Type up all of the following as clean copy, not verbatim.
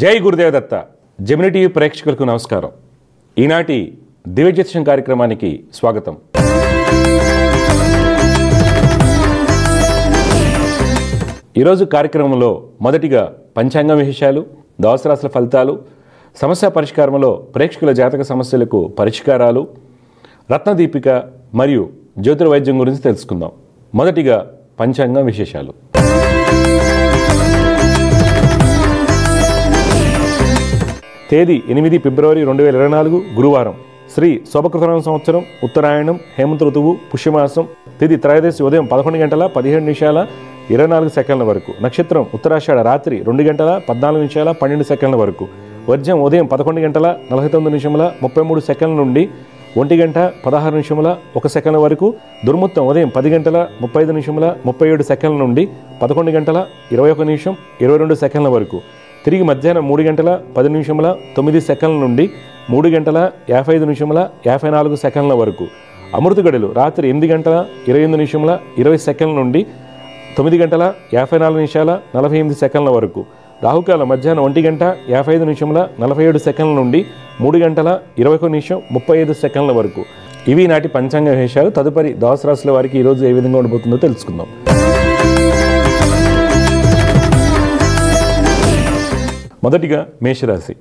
జై గురుదేవ దత్త Gemini TV ప్రేక్షకులకు నమస్కారం ఈనాటి దివ్య జ్యోతిషం కార్యక్రమానికి స్వాగతం ఈ రోజు కార్యక్రమంలో మొదటిగా పంచాంగం విశేషాలు దవస రాశుల ఫలితాలు సమస్య పరిష్కారంలో ప్రేక్షకుల జాతక సమస్యలకు పరిష్కారాలు రత్నదీపిక మరియు జ్యోతిర్వైద్యం గురించి తెలుసుకుందాం మొదటిగా పంచాంగం విశేషాలు తేదీ 8 ఫిబ్రవరి 2024 గురువారం శ్రీ శోభకృతనామ సంవత్సరం ఉత్తరాయణం హేమంత ఋతువు పుష్యమాసం తేదీ త్రయోదశి ఉదయం 11:17 వరకు నక్షత్రం ఉత్తరాషాఢ రాత్రి 2:14 వరకు వర్జం ఉదయం 11:49:33 నుండి 1:16 వరకు దుర్ముహూర్తం ఉదయం 10:35 నుండి 11:21:22 వరకు తిరిగి మధ్యాహ్నం 3:10:09 నుండి 3:55:54 వరకు అమృత గడులు రాత్రి 8:28:20 నుండి 9:54:48 వరకు రాహుకాలం మధ్యాహ్నం 1:55:47 నుండి 3:21:35 వరకు ఇవి నాటి పంచాంగ విశేషాలు తదుపరి దవస రాశుల వారికి ఈరోజు ఏ విధంగా ఉండబోతుందో తెలుసుకుందాం మొదటిగా మేషరాశి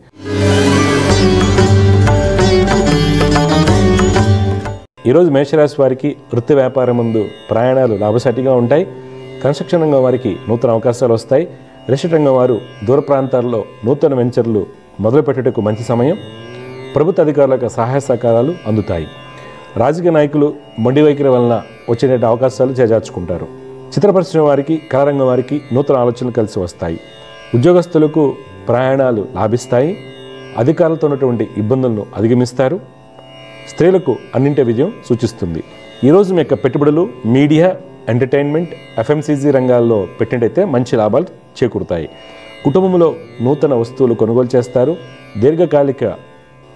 ఈరోజు మేషరాశి వారికి వృత్తి వ్యాపారం ముందు ప్రయాణాలు లాభసాటిగా ఉంటాయి కన్స్ట్రక్షన్ రంగం వారికి నూతన అవకాశాలు వస్తాయి రిజిస్టర్ రంగం వారు దూర ప్రాంతాల్లో నూతన వెంచర్లు మొదలుపెట్టుటకు మంచి సమయం ప్రభుత్వ అధికారులకు సహాయ సహకారాలు అందుతాయి రాజకీయ నాయకులు మొండి వైఖరి వలన వచ్చేట అవకాశాలు చేజార్చుకుంటారు చిత్ర పరిశ్రమ వారికి కళారంగం వారికి నూతన ఆలోచనలు కలిసి వస్తాయి ఉద్యోగస్తులకు ప్రయాణాలు లాభిస్తాయి అధికారులతో ఉన్నటువంటి ఇబ్బందులను అధిగమిస్తారు స్త్రీలకు అన్నింటి విజయం సూచిస్తుంది ఈరోజు మీ యొక్క పెట్టుబడులు మీడియా ఎంటర్టైన్మెంట్ ఎఫ్ఎంసీజీ రంగాల్లో పెట్టినట్టయితే మంచి లాభాలు చేకూరుతాయి కుటుంబంలో నూతన వస్తువులు కొనుగోలు చేస్తారు దీర్ఘకాలిక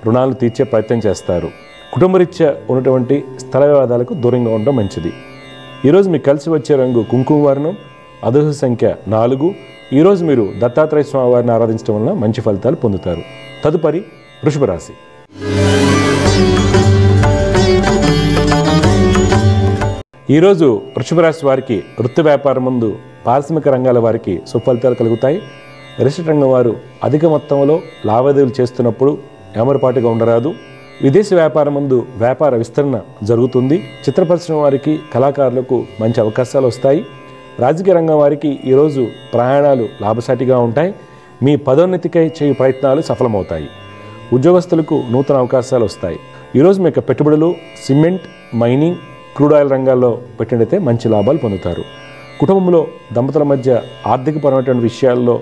రుణాలు తీర్చే ప్రయత్నం చేస్తారు కుటుంబరీత్యా ఉన్నటువంటి స్థల వివాదాలకు దూరంగా ఉండడం మంచిది ఈరోజు మీకు కలిసి వచ్చే రంగు కుంకుమ వర్ణం అదృష్ట సంఖ్య 4 ఈరోజు మీరు దత్తాత్రేయ స్వామివారిని ఆరాధించడం వలన మంచి ఫలితాలు పొందుతారు తదుపరి వృషభ రాశి ఈరోజు వృషభ రాశి వారికి వృత్తి వ్యాపారం ముందు పారిశ్రామిక రంగాల వారికి సుఫలితాలు కలుగుతాయి రిజిస్టర్ రంగం వారు అధిక మొత్తంలో లావాదేవీలు చేస్తున్నప్పుడు ఏమరపాటుగా ఉండరాదు విదేశీ వ్యాపారం ముందు వ్యాపార విస్తరణ జరుగుతుంది చిత్ర పరిశ్రమ వారికి కళాకారులకు మంచి అవకాశాలు వస్తాయి రాజకీయ రంగం వారికి ఈరోజు ప్రయాణాలు లాభసాటిగా ఉంటాయి మీ పదోన్నతికై చేయు ప్రయత్నాలు సఫలమవుతాయి ఉద్యోగస్తులకు నూతన అవకాశాలు వస్తాయి ఈరోజు మీ యొక్క పెట్టుబడులు సిమెంట్ మైనింగ్ క్రూడ్ ఆయిల్ రంగాల్లో పెట్టినట్టయితే మంచి లాభాలు పొందుతారు కుటుంబంలో దంపతుల మధ్య ఆర్థికపరమైనటువంటి విషయాల్లో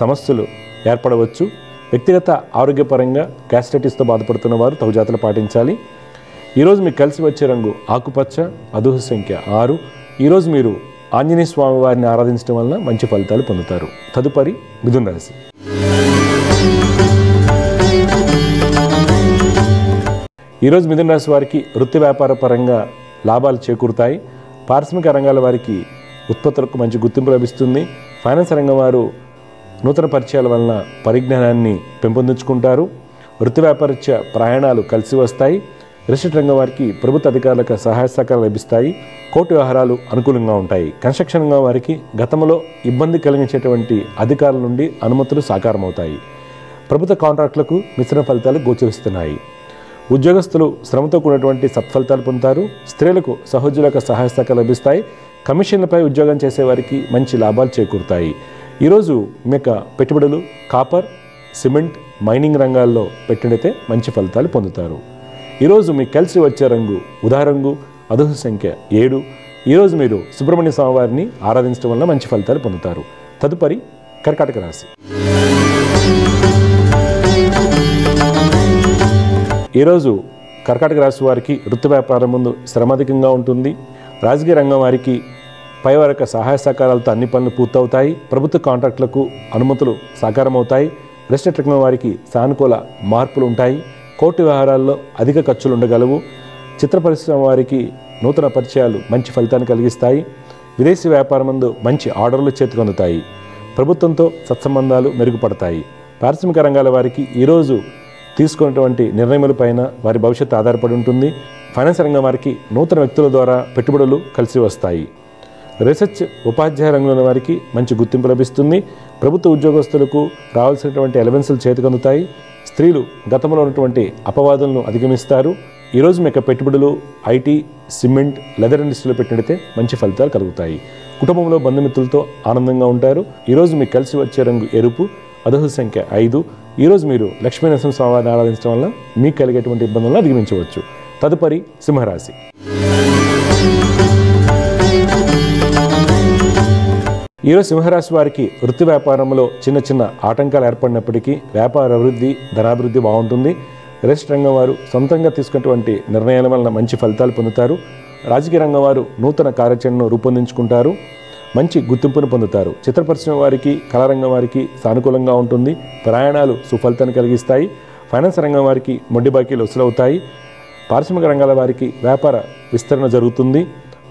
సమస్యలు ఏర్పడవచ్చు వ్యక్తిగత ఆరోగ్యపరంగా గ్యాస్ట్రైటిస్తో బాధపడుతున్న వారు తగు జాగ్రత్తలు పాటించాలి ఈరోజు మీకు కలిసి వచ్చే రంగు ఆకుపచ్చ అదృష్ట సంఖ్య 6 ఈరోజు మీరు ఆంజనేయ స్వామి వారిని ఆరాధించడం వలన మంచి ఫలితాలు పొందుతారు తదుపరి మిథున రాశి ఈరోజు మిథున రాశి వారికి వృత్తి వ్యాపార పరంగా లాభాలు చేకూరుతాయి పారిశ్రామిక రంగాల వారికి ఉత్పత్తులకు మంచి గుర్తింపు లభిస్తుంది ఫైనాన్స్ రంగం వారు నూతన పరిచయాల వలన పరిజ్ఞానాన్ని పెంపొందించుకుంటారు వృత్తి వ్యాపారత్య ప్రయాణాలు కలిసి వస్తాయి రిజిస్టర్ రంగం వారికి ప్రభుత్వ అధికారులకు సహాయ సహకారాలు లభిస్తాయి కోర్టు వ్యవహారాలు అనుకూలంగా ఉంటాయి కన్స్ట్రక్షన్ రంగం వారికి గతంలో ఇబ్బంది కలిగించేటువంటి అధికారుల నుండి అనుమతులు సాకారమవుతాయి ప్రభుత్వ కాంట్రాక్టులకు మిశ్రమ ఫలితాలు గోచరిస్తున్నాయి ఉద్యోగస్తులు శ్రమతో కూడినటువంటి సత్ఫలితాలు పొందుతారు స్త్రీలకు సహోద్యోగులకు సహాయ సహకారాలు లభిస్తాయి కమిషన్లపై ఉద్యోగం చేసేవారికి మంచి లాభాలు చేకూరుతాయి ఈరోజు మీ యొక్క పెట్టుబడులు కాపర్ సిమెంట్ మైనింగ్ రంగాల్లో పెట్టినట్టయితే మంచి ఫలితాలు పొందుతారు ఈరోజు మీకు కలిసి వచ్చే రంగు ఉదారంగు అదృష్ట సంఖ్య 7 ఈరోజు మీరు సుబ్రహ్మణ్య స్వామివారిని ఆరాధించడం వల్ల మంచి ఫలితాలు పొందుతారు తదుపరి కర్కాటక రాశి ఈరోజు కర్కాటక రాశి వారికి వృత్తి వ్యాపారం ముందు శ్రమ అధికంగా ఉంటుంది రాజకీయ రంగం వారికి పైవారి యొక్క సహాయ సహకారాలతో అన్ని పనులు పూర్తవుతాయి ప్రభుత్వ కాంట్రాక్టులకు అనుమతులు సాకారమవుతాయి రిజిస్టర్ రంగం వారికి సానుకూల మార్పులు ఉంటాయి కోర్టు వ్యవహారాల్లో అధిక ఖర్చులు ఉండగలవు చిత్ర పరిశ్రమ వారికి నూతన పరిచయాలు మంచి ఫలితాన్ని కలిగిస్తాయి విదేశీ వ్యాపారం మందు మంచి ఆర్డర్లు చేతికొందుతాయి ప్రభుత్వంతో సత్సంబంధాలు మెరుగుపడతాయి పారిశ్రామిక రంగాల వారికి ఈ రోజు తీసుకున్నటువంటి నిర్ణయాలపైన వారి భవిష్యత్తు ఆధారపడి ఉంటుంది. ఫైనాన్స్ రంగం వారికి నూతన వ్యక్తుల ద్వారా పెట్టుబడులు కలిసి వస్తాయి. రీసెర్చ్ ఉపాధ్యాయ రంగంలో వారికి మంచి గుర్తింపు లభిస్తుంది. ప్రభుత్వ ఉద్యోగస్తులకు రావాల్సినటువంటి అలవెన్సులు చేతికందుతాయి. స్త్రీలు గతంలో ఉన్నటువంటి అపవాదులను అధిగమిస్తారు. ఈరోజు మీకు పెట్టుబడులు ఐటీ, సిమెంట్, లెదర్ ఇండస్ట్రీలో పెట్టినట్లయితే మంచి ఫలితాలు కలుగుతాయి. కుటుంబంలో బంధుమిత్రులతో ఆనందంగా ఉంటారు. ఈరోజు మీకు కలిసి వచ్చే రంగు ఎరుపు, అదృష్ట సంఖ్య 5. ఈరోజు మీరు లక్ష్మీనరసింహ స్వామిని ఆరాధించడం వల్ల మీకు కలిగేటువంటి ఇబ్బందులను అధిగమించవచ్చు. తదుపరి సింహరాశి. ఈరోజు సింహరాశి వారికి వృత్తి వ్యాపారంలో చిన్న చిన్న ఆటంకాలు ఏర్పడినప్పటికీ వ్యాపార అభివృద్ధి, ధనాభివృద్ధి బాగుంటుంది. రెస్ట్ రంగం వారు సొంతంగా తీసుకున్నటువంటి నిర్ణయాల వలన మంచి ఫలితాలు పొందుతారు. రాజకీయ రంగం వారు నూతన కార్యాచరణను రూపొందించుకుంటారు. మంచి గుర్తింపును పొందుతారు. చిత్ర పరిశ్రమ వారికి, కళారంగం వారికి సానుకూలంగా ఉంటుంది. ప్రయాణాలు సుఫలితాన్ని కలిగిస్తాయి. ఫైనాన్స్ రంగం వారికి మొండి బాకీలు వసూలవుతాయి. పారిశ్రామిక రంగాల వారికి వ్యాపార విస్తరణ జరుగుతుంది.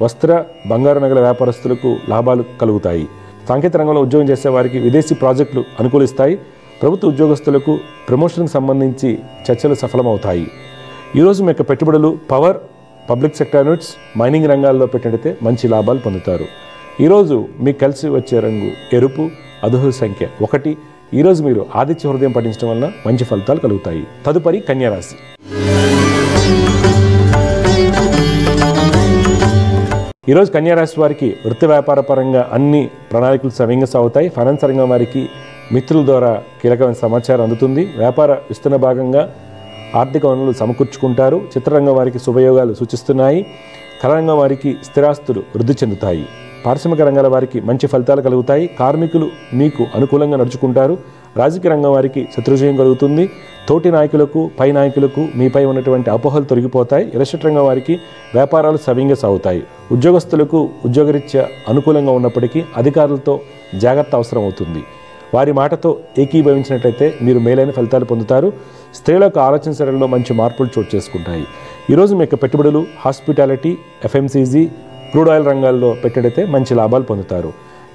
వస్త్ర, బంగారు నగల వ్యాపారస్తులకు లాభాలు కలుగుతాయి. సాంకేతిక రంగంలో ఉద్యోగం చేసే వారికి విదేశీ ప్రాజెక్టులు అనుకూలిస్తాయి. ప్రభుత్వ ఉద్యోగస్తులకు ప్రమోషన్కి సంబంధించి చర్చలు సఫలమవుతాయి. ఈరోజు మీ యొక్క పెట్టుబడులు power, public sector units, mining రంగాల్లో పెట్టినట్లయితే మంచి లాభాలు పొందుతారు. ఈరోజు మీకు కలిసి వచ్చే రంగు ఎరుపు, అదృష్ట సంఖ్య 1. ఈరోజు మీరు ఆదిత్య హృదయం పఠించడం వల్ల మంచి ఫలితాలు కలుగుతాయి. తదుపరి కన్యారాశి. ఈరోజు కన్యారాశి వారికి వృత్తి వ్యాపార పరంగా అన్ని ప్రణాళికలు సవ్యంగా సాగుతాయి. ఫైనాన్స్ రంగం వారికి మిత్రుల ద్వారా కీలకమైన సమాచారం అందుతుంది. వ్యాపార విస్తరణ భాగంగా ఆర్థిక వనరులు సమకూర్చుకుంటారు. చిత్రరంగం వారికి శుభయోగాలు సూచిస్తున్నాయి. కళారంగం వారికి స్థిరాస్తులు వృద్ధి చెందుతాయి. పారిశ్రామిక రంగాల వారికి మంచి ఫలితాలు కలుగుతాయి. కార్మికులు మీకు అనుకూలంగా నడుచుకుంటారు. రాజకీయ రంగం వారికి శత్రుజయం కలుగుతుంది. తోటి నాయకులకు, పై నాయకులకు మీపై ఉన్నటువంటి అపోహలు తొలగిపోతాయి. ఎలక్ట్రిక్ రంగం వారికి వ్యాపారాలు సవ్యంగా సాగుతాయి. ఉద్యోగస్తులకు ఉద్యోగరీత్యా అనుకూలంగా ఉన్నప్పటికీ అధికారులతో జాగ్రత్త అవసరం అవుతుంది. వారి మాటతో ఏకీభవించినట్లయితే మీరు మేలైన ఫలితాలు పొందుతారు. స్త్రీలకు ఆలోచన సరళిలో మంచి మార్పులు చోటు చేసుకుంటాయి. ఈరోజు మీ యొక్క పెట్టుబడులు హాస్పిటాలిటీ, FMCG, క్రూడ్ ఆయిల్ రంగాల్లో పెట్టినట్లయితే మంచి లాభాలు పొందుతారు.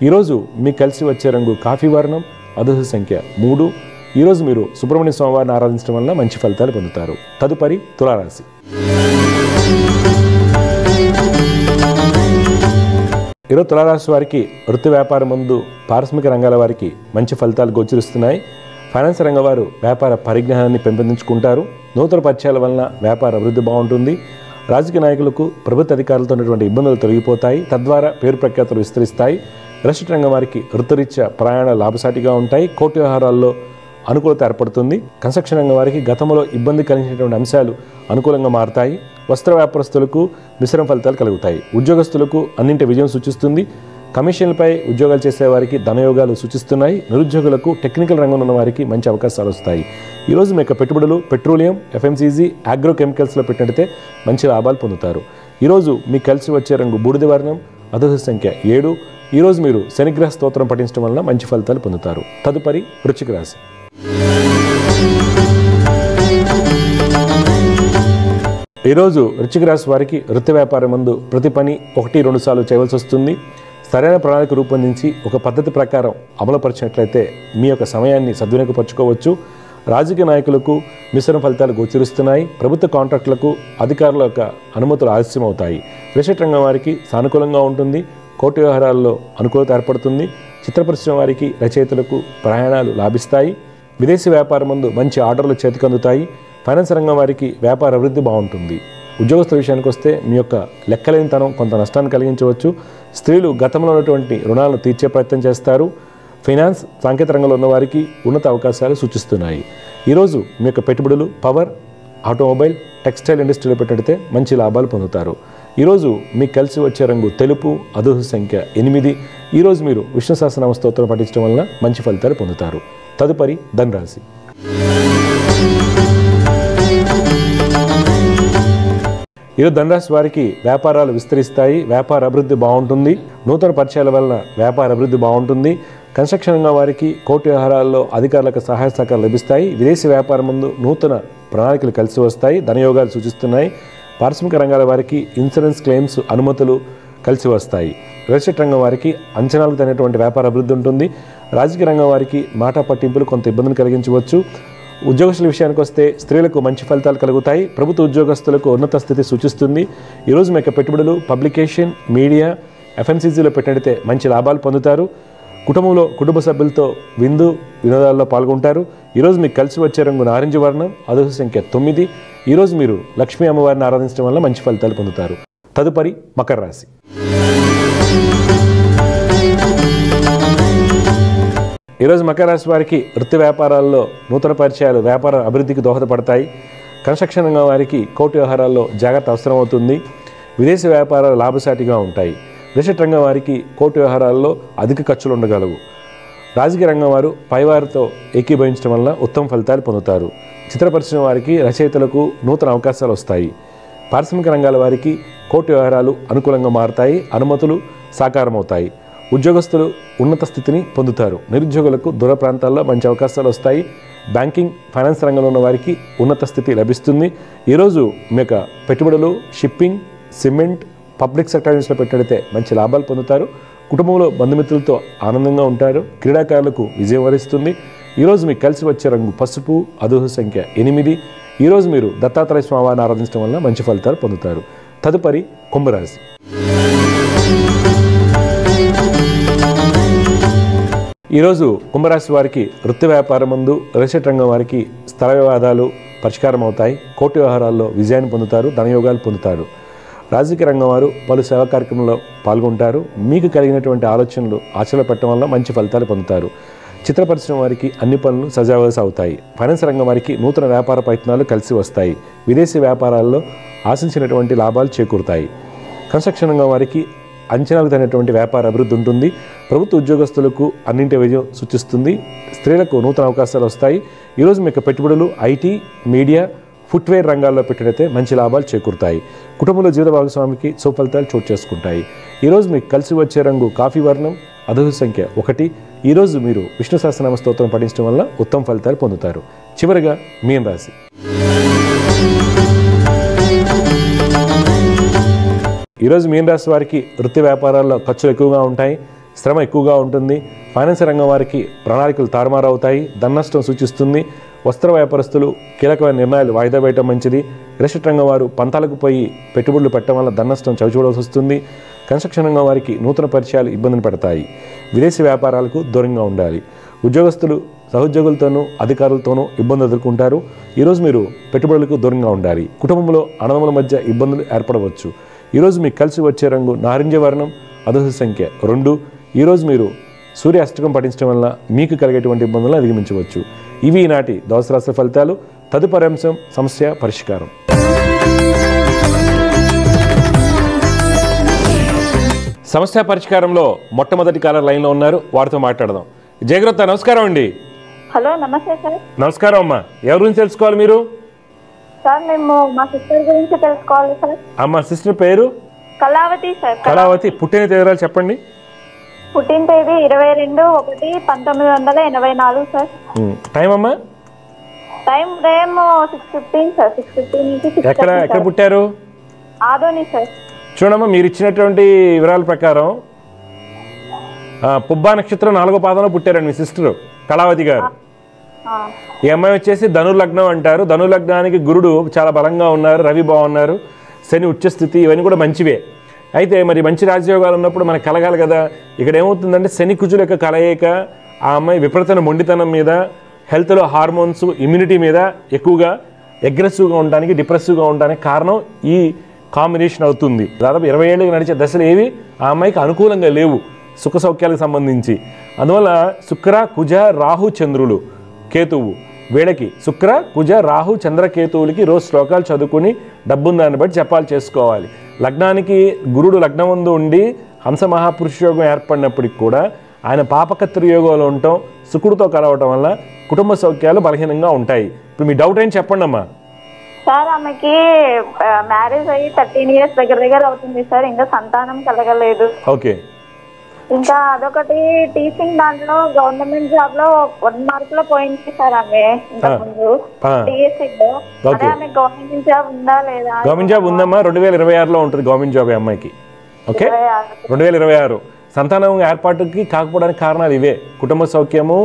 ఈరోజు మీకు కలిసి వచ్చే రంగు కాఫీ వర్ణం, అదృష్ట సంఖ్య 3. ఈరోజు మీరు సుబ్రహ్మణ్య స్వామివారిని ఆరాధించడం వల్ల మంచి ఫలితాలు పొందుతారు. తదుపరి తులారాశి. ఈరోజు తులారాశి వారికి వృత్తి వ్యాపారం ముందు పారిశ్రామిక రంగాల వారికి మంచి ఫలితాలు గోచరిస్తున్నాయి. ఫైనాన్స్ రంగం వారు వ్యాపార పరిజ్ఞానాన్ని పెంపొందించుకుంటారు. నూతన పరిచయాల వలన వ్యాపార అభివృద్ధి బాగుంటుంది. రాజకీయ నాయకులకు, ప్రభుత్వ అధికారులతో ఉన్నటువంటి ఇబ్బందులు తొలగిపోతాయి. తద్వారా పేరు ప్రఖ్యాతులు విస్తరిస్తాయి. రెస్టారెంట్ రంగం వారికి వృత్తిరీత్యా ప్రయాణాలు లాభసాటిగా ఉంటాయి. కోర్టు వ్యవహారాల్లో అనుకూలత ఏర్పడుతుంది. కన్స్ట్రక్షన్ రంగం వారికి గతంలో ఇబ్బంది కలిగినటువంటి అంశాలు అనుకూలంగా మారుతాయి. వస్త్ర వ్యాపారస్తులకు మిశ్రమ ఫలితాలు కలుగుతాయి. ఉద్యోగస్తులకు అన్నింటి విజయం సూచిస్తుంది. కమిషన్లపై ఉద్యోగాలు చేసేవారికి ధనయోగాలు సూచిస్తున్నాయి. నిరుద్యోగులకు టెక్నికల్ రంగంలో ఉన్న వారికి మంచి అవకాశాలు వస్తాయి. ఈరోజు మీ యొక్క పెట్టుబడులు పెట్రోలియం, FMCG, అగ్రో కెమికల్స్లో పెట్టినట్లయితే మంచి లాభాలు పొందుతారు. ఈరోజు మీకు కలిసి వచ్చే రంగు బూడిద వర్ణం, అదృష్ట సంఖ్య 7. ఈరోజు మీరు శనిగ్రహ స్తోత్రం పఠించడం వలన మంచి ఫలితాలు పొందుతారు. తదుపరి వృశ్చిక రాశి. ఈరోజు వృశ్చిక రాశి వారికి వృత్తి వ్యాపారం ముందు ప్రతి పని 1-2 సార్లు చేయవలసి వస్తుంది. సరైన ప్రణాళిక రూపొందించి ఒక పద్ధతి ప్రకారం అమలుపరిచినట్లయితే మీ యొక్క సమయాన్ని సద్వినియోగపరచుకోవచ్చు. రాజకీయ నాయకులకు మిశ్రమ ఫలితాలు గోచరిస్తున్నాయి. ప్రభుత్వ కాంట్రాక్టులకు అధికారుల యొక్క అనుమతులు ఆలస్యం అవుతాయి. రిషట్ రంగం వారికి సానుకూలంగా ఉంటుంది. కోర్టు వ్యవహారాల్లో అనుకూలత ఏర్పడుతుంది. చిత్ర పరిశ్రమ వారికి, రచయితలకు ప్రయాణాలు లాభిస్తాయి. విదేశీ వ్యాపారం ముందు మంచి ఆర్డర్లు చేతికందుతాయి. ఫైనాన్స్ రంగం వారికి వ్యాపార అభివృద్ధి బాగుంటుంది. ఉద్యోగస్తుల విషయానికి వస్తే మీ యొక్క లెక్కలేనితనం కొంత నష్టాన్ని కలిగించవచ్చు. స్త్రీలు గతంలో ఉన్నటువంటి రుణాలను తీర్చే ప్రయత్నం చేస్తారు. ఫైనాన్స్, సాంకేతిక రంగంలో ఉన్నవారికి ఉన్నత అవకాశాలు సూచిస్తున్నాయి. ఈరోజు మీ యొక్క పెట్టుబడులు పవర్, ఆటోమొబైల్, టెక్స్టైల్ ఇండస్ట్రీలో పెట్టడితే మంచి లాభాలు పొందుతారు. ఈరోజు మీకు కలిసి వచ్చే రంగు తెలుపు, అదృష్ట సంఖ్య 8. ఈరోజు మీరు విష్ణు సహస్రనామ స్తోత్రం పఠించడం వలన మంచి ఫలితాలు పొందుతారు. తదుపరి ధనురాశి. ఈరోజు ధనురాశి వారికి వ్యాపారాలు విస్తరిస్తాయి. వ్యాపార అభివృద్ధి బాగుంటుంది. నూతన పరిచయాల వలన వ్యాపార అభివృద్ధి బాగుంటుంది. కన్స్ట్రక్షన్ రంగం వారికి కోర్టు వ్యవహారాల్లో అధికారులకు సహాయ సహకారాలు లభిస్తాయి. విదేశీ వ్యాపారం ముందు నూతన ప్రణాళికలు కలిసి వస్తాయి. ధనయోగాలు సూచిస్తున్నాయి. పారిశ్రామిక రంగాల వారికి ఇన్సూరెన్స్ క్లెయిమ్స్ అనుమతులు కలిసి వస్తాయి. రియల్‌స్టేట్ రంగం వారికి అంచనాలకు తగినటువంటి వ్యాపార అభివృద్ధి ఉంటుంది. రాజకీయ రంగం వారికి మాట పట్టింపులు కొంత ఇబ్బందిని కలిగించవచ్చు. ఉద్యోగస్తుల విషయానికి వస్తే స్త్రీలకు మంచి ఫలితాలు కలుగుతాయి. ప్రభుత్వ ఉద్యోగస్తులకు ఉన్నత స్థితి సూచిస్తుంది. ఈరోజు మీ యొక్క పెట్టుబడులు పబ్లికేషన్ మీడియా ఎఫ్ఎంసీజీలో పెట్టినట్లయితే మంచి లాభాలు పొందుతారు. కుటుంబంలో కుటుంబ సభ్యులతో విందు వినోదాల్లో పాల్గొంటారు. ఈరోజు మీకు కలిసి వచ్చే రంగు నారింజ వర్ణం, అదృష్ట సంఖ్య 9. ఈరోజు మీరు లక్ష్మీ అమ్మవారిని ఆరాధించడం వల్ల మంచి ఫలితాలు పొందుతారు. తదుపరి మకర రాశి. ఈరోజు మకర రాశి వారికి వృత్తి వ్యాపారాల్లో నూతన పరిచయాలు వ్యాపార అభివృద్ధికి దోహదపడతాయి. కన్స్ట్రక్షన్ రంగం వారికి కోర్టు వ్యవహారాల్లో జాగ్రత్త అవసరం అవుతుంది. విదేశీ వ్యాపారాలు లాభసాటిగా ఉంటాయి. రియల్‌స్టేట్ రంగం వారికి కోర్టు వ్యవహారాల్లో అధిక ఖర్చులు ఉండగలవు. రాజకీయ రంగం వారు పైవారితో ఏకీభవించడం వల్ల ఉత్తమ ఫలితాలు పొందుతారు. చిత్ర పరిశ్రమ వారికి రచయితలకు నూతన అవకాశాలు వస్తాయి. పారిశ్రామిక రంగాల వారికి కోర్టు వ్యవహారాలు అనుకూలంగా మారుతాయి. అనుమతులు సాకారమవుతాయి. ఉద్యోగస్తులు ఉన్నత స్థితిని పొందుతారు. నిరుద్యోగులకు దూర ప్రాంతాల్లో మంచి అవకాశాలు వస్తాయి. బ్యాంకింగ్ ఫైనాన్స్ రంగంలో ఉన్న వారికి ఉన్నత స్థితి లభిస్తుంది. ఈరోజు మీ యొక్క పెట్టుబడులు షిప్పింగ్ సిమెంట్ పబ్లిక్ సెక్టర్ న్యూస్లో పెట్టడితే మంచి లాభాలు పొందుతారు. కుటుంబంలో బంధుమిత్రులతో ఆనందంగా ఉంటారు. క్రీడాకారులకు విజయం వరిస్తుంది. ఈరోజు మీకు కలిసి వచ్చే రంగు పసుపు, అదృష్ట సంఖ్య 8. ఈరోజు మీరు దత్తాత్రేయ స్వామిని ఆరాధించడం వల్ల మంచి ఫలితాలు పొందుతారు. తదుపరి కుంభరాశి. ఈరోజు కుంభరాశి వారికి వృత్తి వ్యాపారం ముందు రియల్‌స్టేట్ రంగం వారికి స్థల వివాదాలు పరిష్కారం అవుతాయి. కోర్టు వ్యవహారాల్లో విజయాన్ని పొందుతారు. ధనయోగాలు పొందుతారు. రాజకీయ రంగం వారు పలు సేవా కార్యక్రమంలో పాల్గొంటారు. మీకు కలిగినటువంటి ఆలోచనలు ఆచరణ పెట్టడం వల్ల మంచి ఫలితాలు పొందుతారు. చిత్ర పరిశ్రమ వారికి అన్ని పనులు సజావుగా సాగుతాయి. ఫైనాన్స్ రంగం వారికి నూతన వ్యాపార ప్రయత్నాలు కలిసి వస్తాయి. విదేశీ వ్యాపారాల్లో ఆశించినటువంటి లాభాలు చేకూరుతాయి. కన్స్ట్రక్షన్ రంగం వారికి అంచనాలు తగినటువంటి వ్యాపార అభివృద్ధి ఉంటుంది. ప్రభుత్వ ఉద్యోగస్తులకు అన్నింటి విజయం సూచిస్తుంది. స్త్రీలకు నూతన అవకాశాలు వస్తాయి. ఈరోజు మీకు పెట్టుబడులు ఐటీ మీడియా ఫుట్వేర్ రంగాల్లో పెట్టినైతే మంచి లాభాలు చేకూరుతాయి. కుటుంబంలో జీవిత భాగస్వామికి సుఫలితాలు చోటు చేసుకుంటాయి. ఈరోజు మీకు కలిసి వచ్చే రంగు కాఫీ వర్ణం, అదృష్ట సంఖ్య 1. ఈరోజు మీరు విష్ణు సహస్రనామ స్తోత్రం పఠించడం వల్ల ఉత్తమ ఫలితాలు పొందుతారు. చివరిగా మీన రాశి. ఈరోజు మీన రాశి వారికి వృత్తి వ్యాపారాల్లో ఖర్చులు ఎక్కువగా ఉంటాయి. శ్రమ ఎక్కువగా ఉంటుంది. ఫైనాన్స్ రంగం వారికి ప్రణాళికలు తారుమారు అవుతాయి. ధననష్టం సూచిస్తుంది. వస్త్ర వ్యాపారస్తులు కీలకమైన నిర్ణయాలు వాయిదా వేయటం మంచిది. రియల్‌స్టేట్ రంగం వారు పంతాలకు పోయి పెట్టుబడులు పెట్టడం వల్ల ధననష్టం చవిచూడాల్సి వస్తుంది. కన్స్ట్రక్షన్ రంగం వారికి నూతన పరిచయాలు ఇబ్బందిని పెడతాయి. విదేశీ వ్యాపారాలకు దూరంగా ఉండాలి. ఉద్యోగస్తులు సహోద్యోగులతోనూ అధికారులతోనూ ఇబ్బందులు ఎదుర్కొంటారు. ఈరోజు మీరు పెట్టుబడులకు దూరంగా ఉండాలి. కుటుంబంలో అన్నదమ్ముల మధ్య ఇబ్బందులు ఏర్పడవచ్చు. ఈరోజు మీకు కలిసి వచ్చే రంగు నారింజ వర్ణం, అదృష్ట సంఖ్య 2. ఈరోజు మీరు సూర్య అష్టకం పఠించడం వల్ల మీకు కలిగేటువంటి ఇబ్బందులను అధిగమించవచ్చు. ఇవి ఈనాటి ద్వాదశ రాశుల ఫలితాలు. తదుపరి అంశం సమస్య పరిష్కారం. సమస్య పరిష్కారంలో మొట్టమొదటి కాలర్ లైన్లో ఉన్నారు. వారితో మాట్లాడదాం. జయగురత్త, నమస్కారం అండి. హలో, నమస్తే సార్. నమస్కారం అమ్మా. ఎవరి గురించి తెలుసుకోవాలి మీరు? సార్, మేము మా సిస్టర్ గురించి తెలుసుకోవాలి సార్. అమ్మా, సిస్టర్ పేరు? కళావతి సార్. కళావతి, పుట్టిన తేదీలు చెప్పండి. పుట్టిన తేదీ 22/1/1984 సార్. టైం అమ్మా? టైం రేమ్ 6:15 సార్. 6:15 నుంచి 6:30. ఎక్కడ పుట్టారు? ఆదోని సార్. చూడమ్మా, మీరు ఇచ్చినటువంటి వివరాల ప్రకారం పుబ్బా నక్షత్రం 4వ పాదంలో పుట్టారండి మీ సిస్టర్ కళావతి గారు. ఈ అమ్మాయి వచ్చేసి ధనుర్లగ్నం అంటారు. ధనుర్లగ్నానికి గురుడు చాలా బలంగా ఉన్నారు, రవి బాగున్నారు, శని ఉచ్చస్థితి, ఇవన్నీ కూడా మంచివే. అయితే మరి మంచి రాజయోగాలు ఉన్నప్పుడు మనకు కలగాలి కదా. ఇక్కడ ఏమవుతుందంటే శని కుజుల యొక్క కలయిక ఆ అమ్మాయి విపరీతమైన మొండితనం మీద, హెల్త్లో హార్మోన్స్, ఇమ్యూనిటీ మీద ఎక్కువగా అగ్రెసివ్గా ఉండడానికి, డిప్రెసివ్గా ఉండడానికి కారణం ఈ కాంబినేషన్ అవుతుంది. దాదాపు 20 ఏళ్ళకి నడిచే దశలు ఏవి ఆ అమ్మాయికి అనుకూలంగా లేవు సుఖ సౌఖ్యాలకు సంబంధించి. అందువల్ల శుక్ర కుజ రాహు చంద్రులు కేతువు వీళ్ళకి, శుక్ర కుజ రాహు చంద్రకేతువులకి రోజు శ్లోకాలు చదువుకుని డబ్బున్న దాన్ని బట్టి జపాలు చేసుకోవాలి. లగ్నానికి గురుడు లగ్నం ముందు ఉండి హంస మహాపురుషయోగం ఏర్పడినప్పటికి కూడా ఆయన పాపకత్రియోగంలో ఉండటం, శుకుడితో కలవటం వల్ల కుటుంబ సౌఖ్యాలు బలహీనంగా ఉంటాయి. ఇప్పుడు మీ డౌట్ ఏంటి చెప్పండి అమ్మా. సార్, ఆమెకి మ్యారేజ్ అయ్యి 13 ఇయర్స్ దగ్గర అవుతుంది సార్. ఇంకా సంతానం కలగలేదు. ఓకే. ఇంకా అదొకటి టీచింగ్ దాంట్లో గవర్నమెంట్ జాబ్ లో 1 మార్క్ లో పోయింది సార్ ఆమె. గవర్నమెంట్ జాబ్ ఉందా లేదా? గవర్నమెంట్ జాబ్ ఉందమ్మా. 2026లో ఉంటుంది గవర్నమెంట్ జాబ్ అమ్మాయికి. Okay? 2026. సంతానం ఏర్పాటుకి కాకపోవడానికి కారణాలు ఇవే. కుటుంబ సౌఖ్యము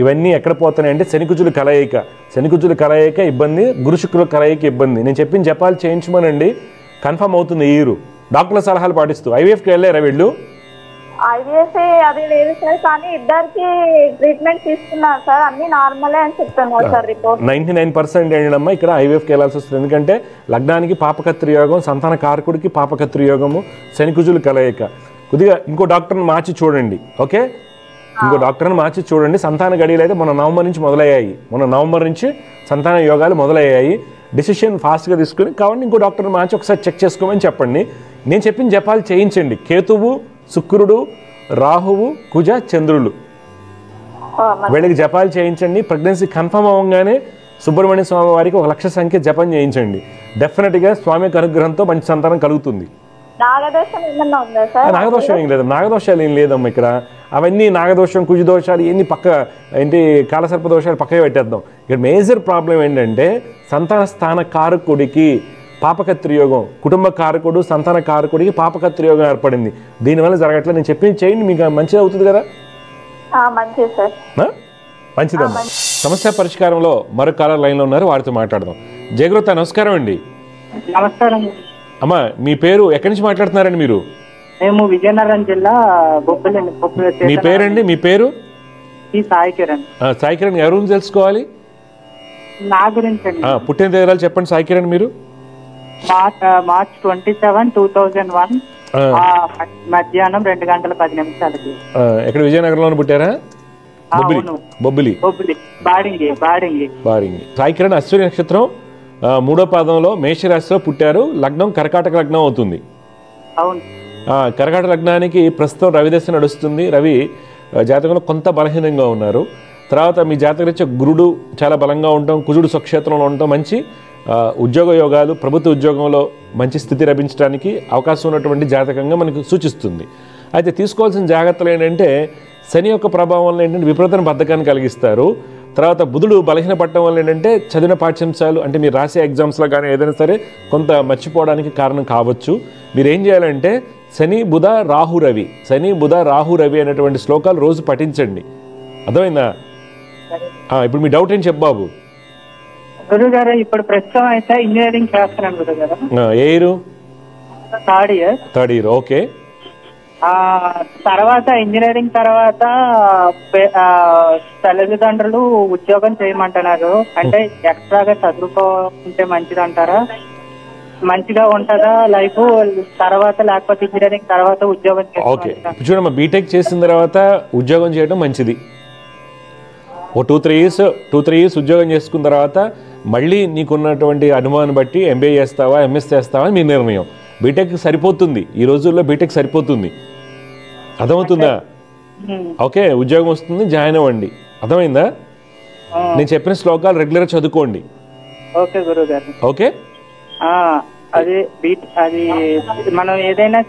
ఇవన్నీ ఎక్కడ పోతాయంటే శనికుజుల కలయిక ఇబ్బంది, గురు శుక్రుల కలయిక ఇబ్బంది. నేను చెప్పిన జపాలు చేయించమనండి, కన్ఫర్మ్ అవుతుంది. ఈరు డాక్టర్ల సలహాలు పాటిస్తూ ఐవీఎఫ్కి వెళ్ళారా వీళ్ళు? ఐవీఎఫ్ అది లేదు సార్, కానీ ఇద్దరికి ట్రీట్మెంట్ తీసుకున్నారు సార్, అన్ని నార్మలే అని చెప్తున్నారు సార్ రిపోర్ట్. 99% ఏంటమ్మా ఇక్కడ ఐవీఎఫ్కి వెళ్ళాల్సి వస్తుంది. ఎందుకంటే లగ్నానికి పాపకత్రి యోగం, సంతాన కారకుడికి పాపకత్రి యోగము, శనికుజుల కలయిక. కొద్దిగా ఇంకో డాక్టర్ని మార్చి చూడండి. ఓకే, ఇంకో డాక్టర్ని మార్చి చూడండి. సంతాన గడియలు అయితే మొన్న నవంబర్ నుంచి మొదలయ్యాయి. సంతాన యోగాలు మొదలయ్యాయి. డిసిషన్ ఫాస్ట్గా తీసుకుని కాబట్టి ఇంకో డాక్టర్ని మార్చి ఒకసారి చెక్ చేసుకోమని చెప్పండి. నేను చెప్పిన జపాలు చేయించండి. కేతువు, శుక్రుడు, రాహువు, కుజ, చంద్రులు వీళ్ళకి జపాలు చేయించండి. ప్రెగ్నెన్సీ కన్ఫర్మ్ అవ్వగానే సుబ్రహ్మణ్య స్వామి వారికి 1,00,000 సంఖ్య జపం చేయించండి. డెఫినెట్గా స్వామి అనుగ్రహంతో మంచి సంతానం కలుగుతుంది. నాగదోషం ఏం లేదు, నాగదోషాలు ఏం లేదమ్మా ఇక్కడ. అవన్నీ నాగదోషం, కుజదోషాలు ఇవన్నీ పక్క, ఏంటి కాలసర్ప దోషాలు పక్కగా పెట్టేద్దాం. ఇక్కడ మేజర్ ప్రాబ్లం ఏంటంటే సంతాన స్థాన కారకుడికి పాపకత్రియోగం, కుటుంబ కారకుడు సంతాన కారకుడికి పాపకత్రియోగం ఏర్పడింది. దీనివల్ల జరగట్లేదు. నేను చెప్పింది చేయండి, మీకు మంచిది అవుతుంది కదా. మంచిదమ్మా. సమస్య పరిష్కారంలో మరొక కాలర్ లైన్లో ఉన్నారు, వారితో మాట్లాడదాం. జయగురుత నమస్కారం అండి. నమస్కారం అమ్మా. మీ పేరు, ఎక్కడి నుంచి మాట్లాడుతున్నారండి మీరు? మేము విజయనగరం జిల్లా బొబ్బిలి. మీ పేరండి? మీ పేరు సాయి కిరణ్. సాయి కిరణ్ ఎవరు తెలుసుకోవాలి? నా గురించి పుట్టిన వివరాలు చెప్పండి సాయి కిరణ్. మీరు మార్చ్ 27, 2001 మధ్యాహ్నం 2:10 ఎక్కడ విజయనగరంలో పుట్టారా? బొబ్బిలి. సాయి కిరణ్ అశ్విని నక్షత్రం 3వ పాదంలో మేషరాశిలో పుట్టారు. లగ్నం కర్కాటక లగ్నం అవుతుంది. కర్కాటక లగ్నానికి ప్రస్తుతం రవిదశ నడుస్తుంది. రవి జాతకంలో కొంత బలహీనంగా ఉన్నారు. తర్వాత మీ జాతక రీత్యా గురుడు చాలా బలంగా ఉండటం, కుజుడు స్వక్షేత్రంలో ఉండటం, మంచి ఉద్యోగ యోగాలు, ప్రభుత్వ ఉద్యోగంలో మంచి స్థితి లభించడానికి అవకాశం ఉన్నటువంటి జాతకంగా మనకు సూచిస్తుంది. అయితే తీసుకోవాల్సిన జాగ్రత్తలు ఏంటంటే శని యొక్క ప్రభావం వల్ల ఏంటంటే విపరీతమైన బద్ధకాన్ని కలిగిస్తారు. తర్వాత బుధుడు బలహీనపడటం వల్ల ఏంటంటే చదివిన పాఠ్యాంశాలు, అంటే మీరు రాసే ఎగ్జామ్స్లో కానీ ఏదైనా సరే కొంత మర్చిపోవడానికి కారణం కావచ్చు. మీరు ఏం చేయాలంటే శని బుధ రాహు రవి అనేటువంటి శ్లోకాలు రోజు పఠించండి. అర్థమైందా? ఇప్పుడు మీ డౌట్ ఏం చెప్పు బాబు. ఇప్పుడు ప్రస్తుతం అయితే ఇంజనీరింగ్ థర్డ్ ఇయర్. ఓకే, తర్వాత ఇంజనీరింగ్ తర్వాత తల్లిదండ్రులు ఉద్యోగం చేయమంటున్నారు. అంటే ఎక్స్ట్రాగా చదువుకుంటే మంచిది అంటారా? మంచిగా ఉంటుందా లైఫ్ తర్వాత, లేకపోతే ఇంజనీరింగ్ తర్వాత ఉద్యోగం? ఓకే చూడమ్మా, బీటెక్ చేసిన తర్వాత ఉద్యోగం చేయడం మంచిది. ఓ 2-3 years ఉద్యోగం చేసుకున్న తర్వాత మళ్ళీ నీకున్నటువంటి అనుభవాన్ని బట్టి ఎంబీఏ చేస్తావా, ఎంఎస్ చేస్తావా అని మీ నిర్ణయం. బీటెక్ సరిపోతుంది ఈ రోజుల్లో, బీటెక్ సరిపోతుంది. అర్థమవుతుందా? ఓకే, ఉద్యోగం వస్తుంది, జాయిన్ అవ్వండి. అర్థమైందా? నేను చెప్పిన శ్లోకాలు రెగ్యులర్గా చదువుకోండి. ఓకే గురువు గారు. ఓకే, అది మనం ఏదైనా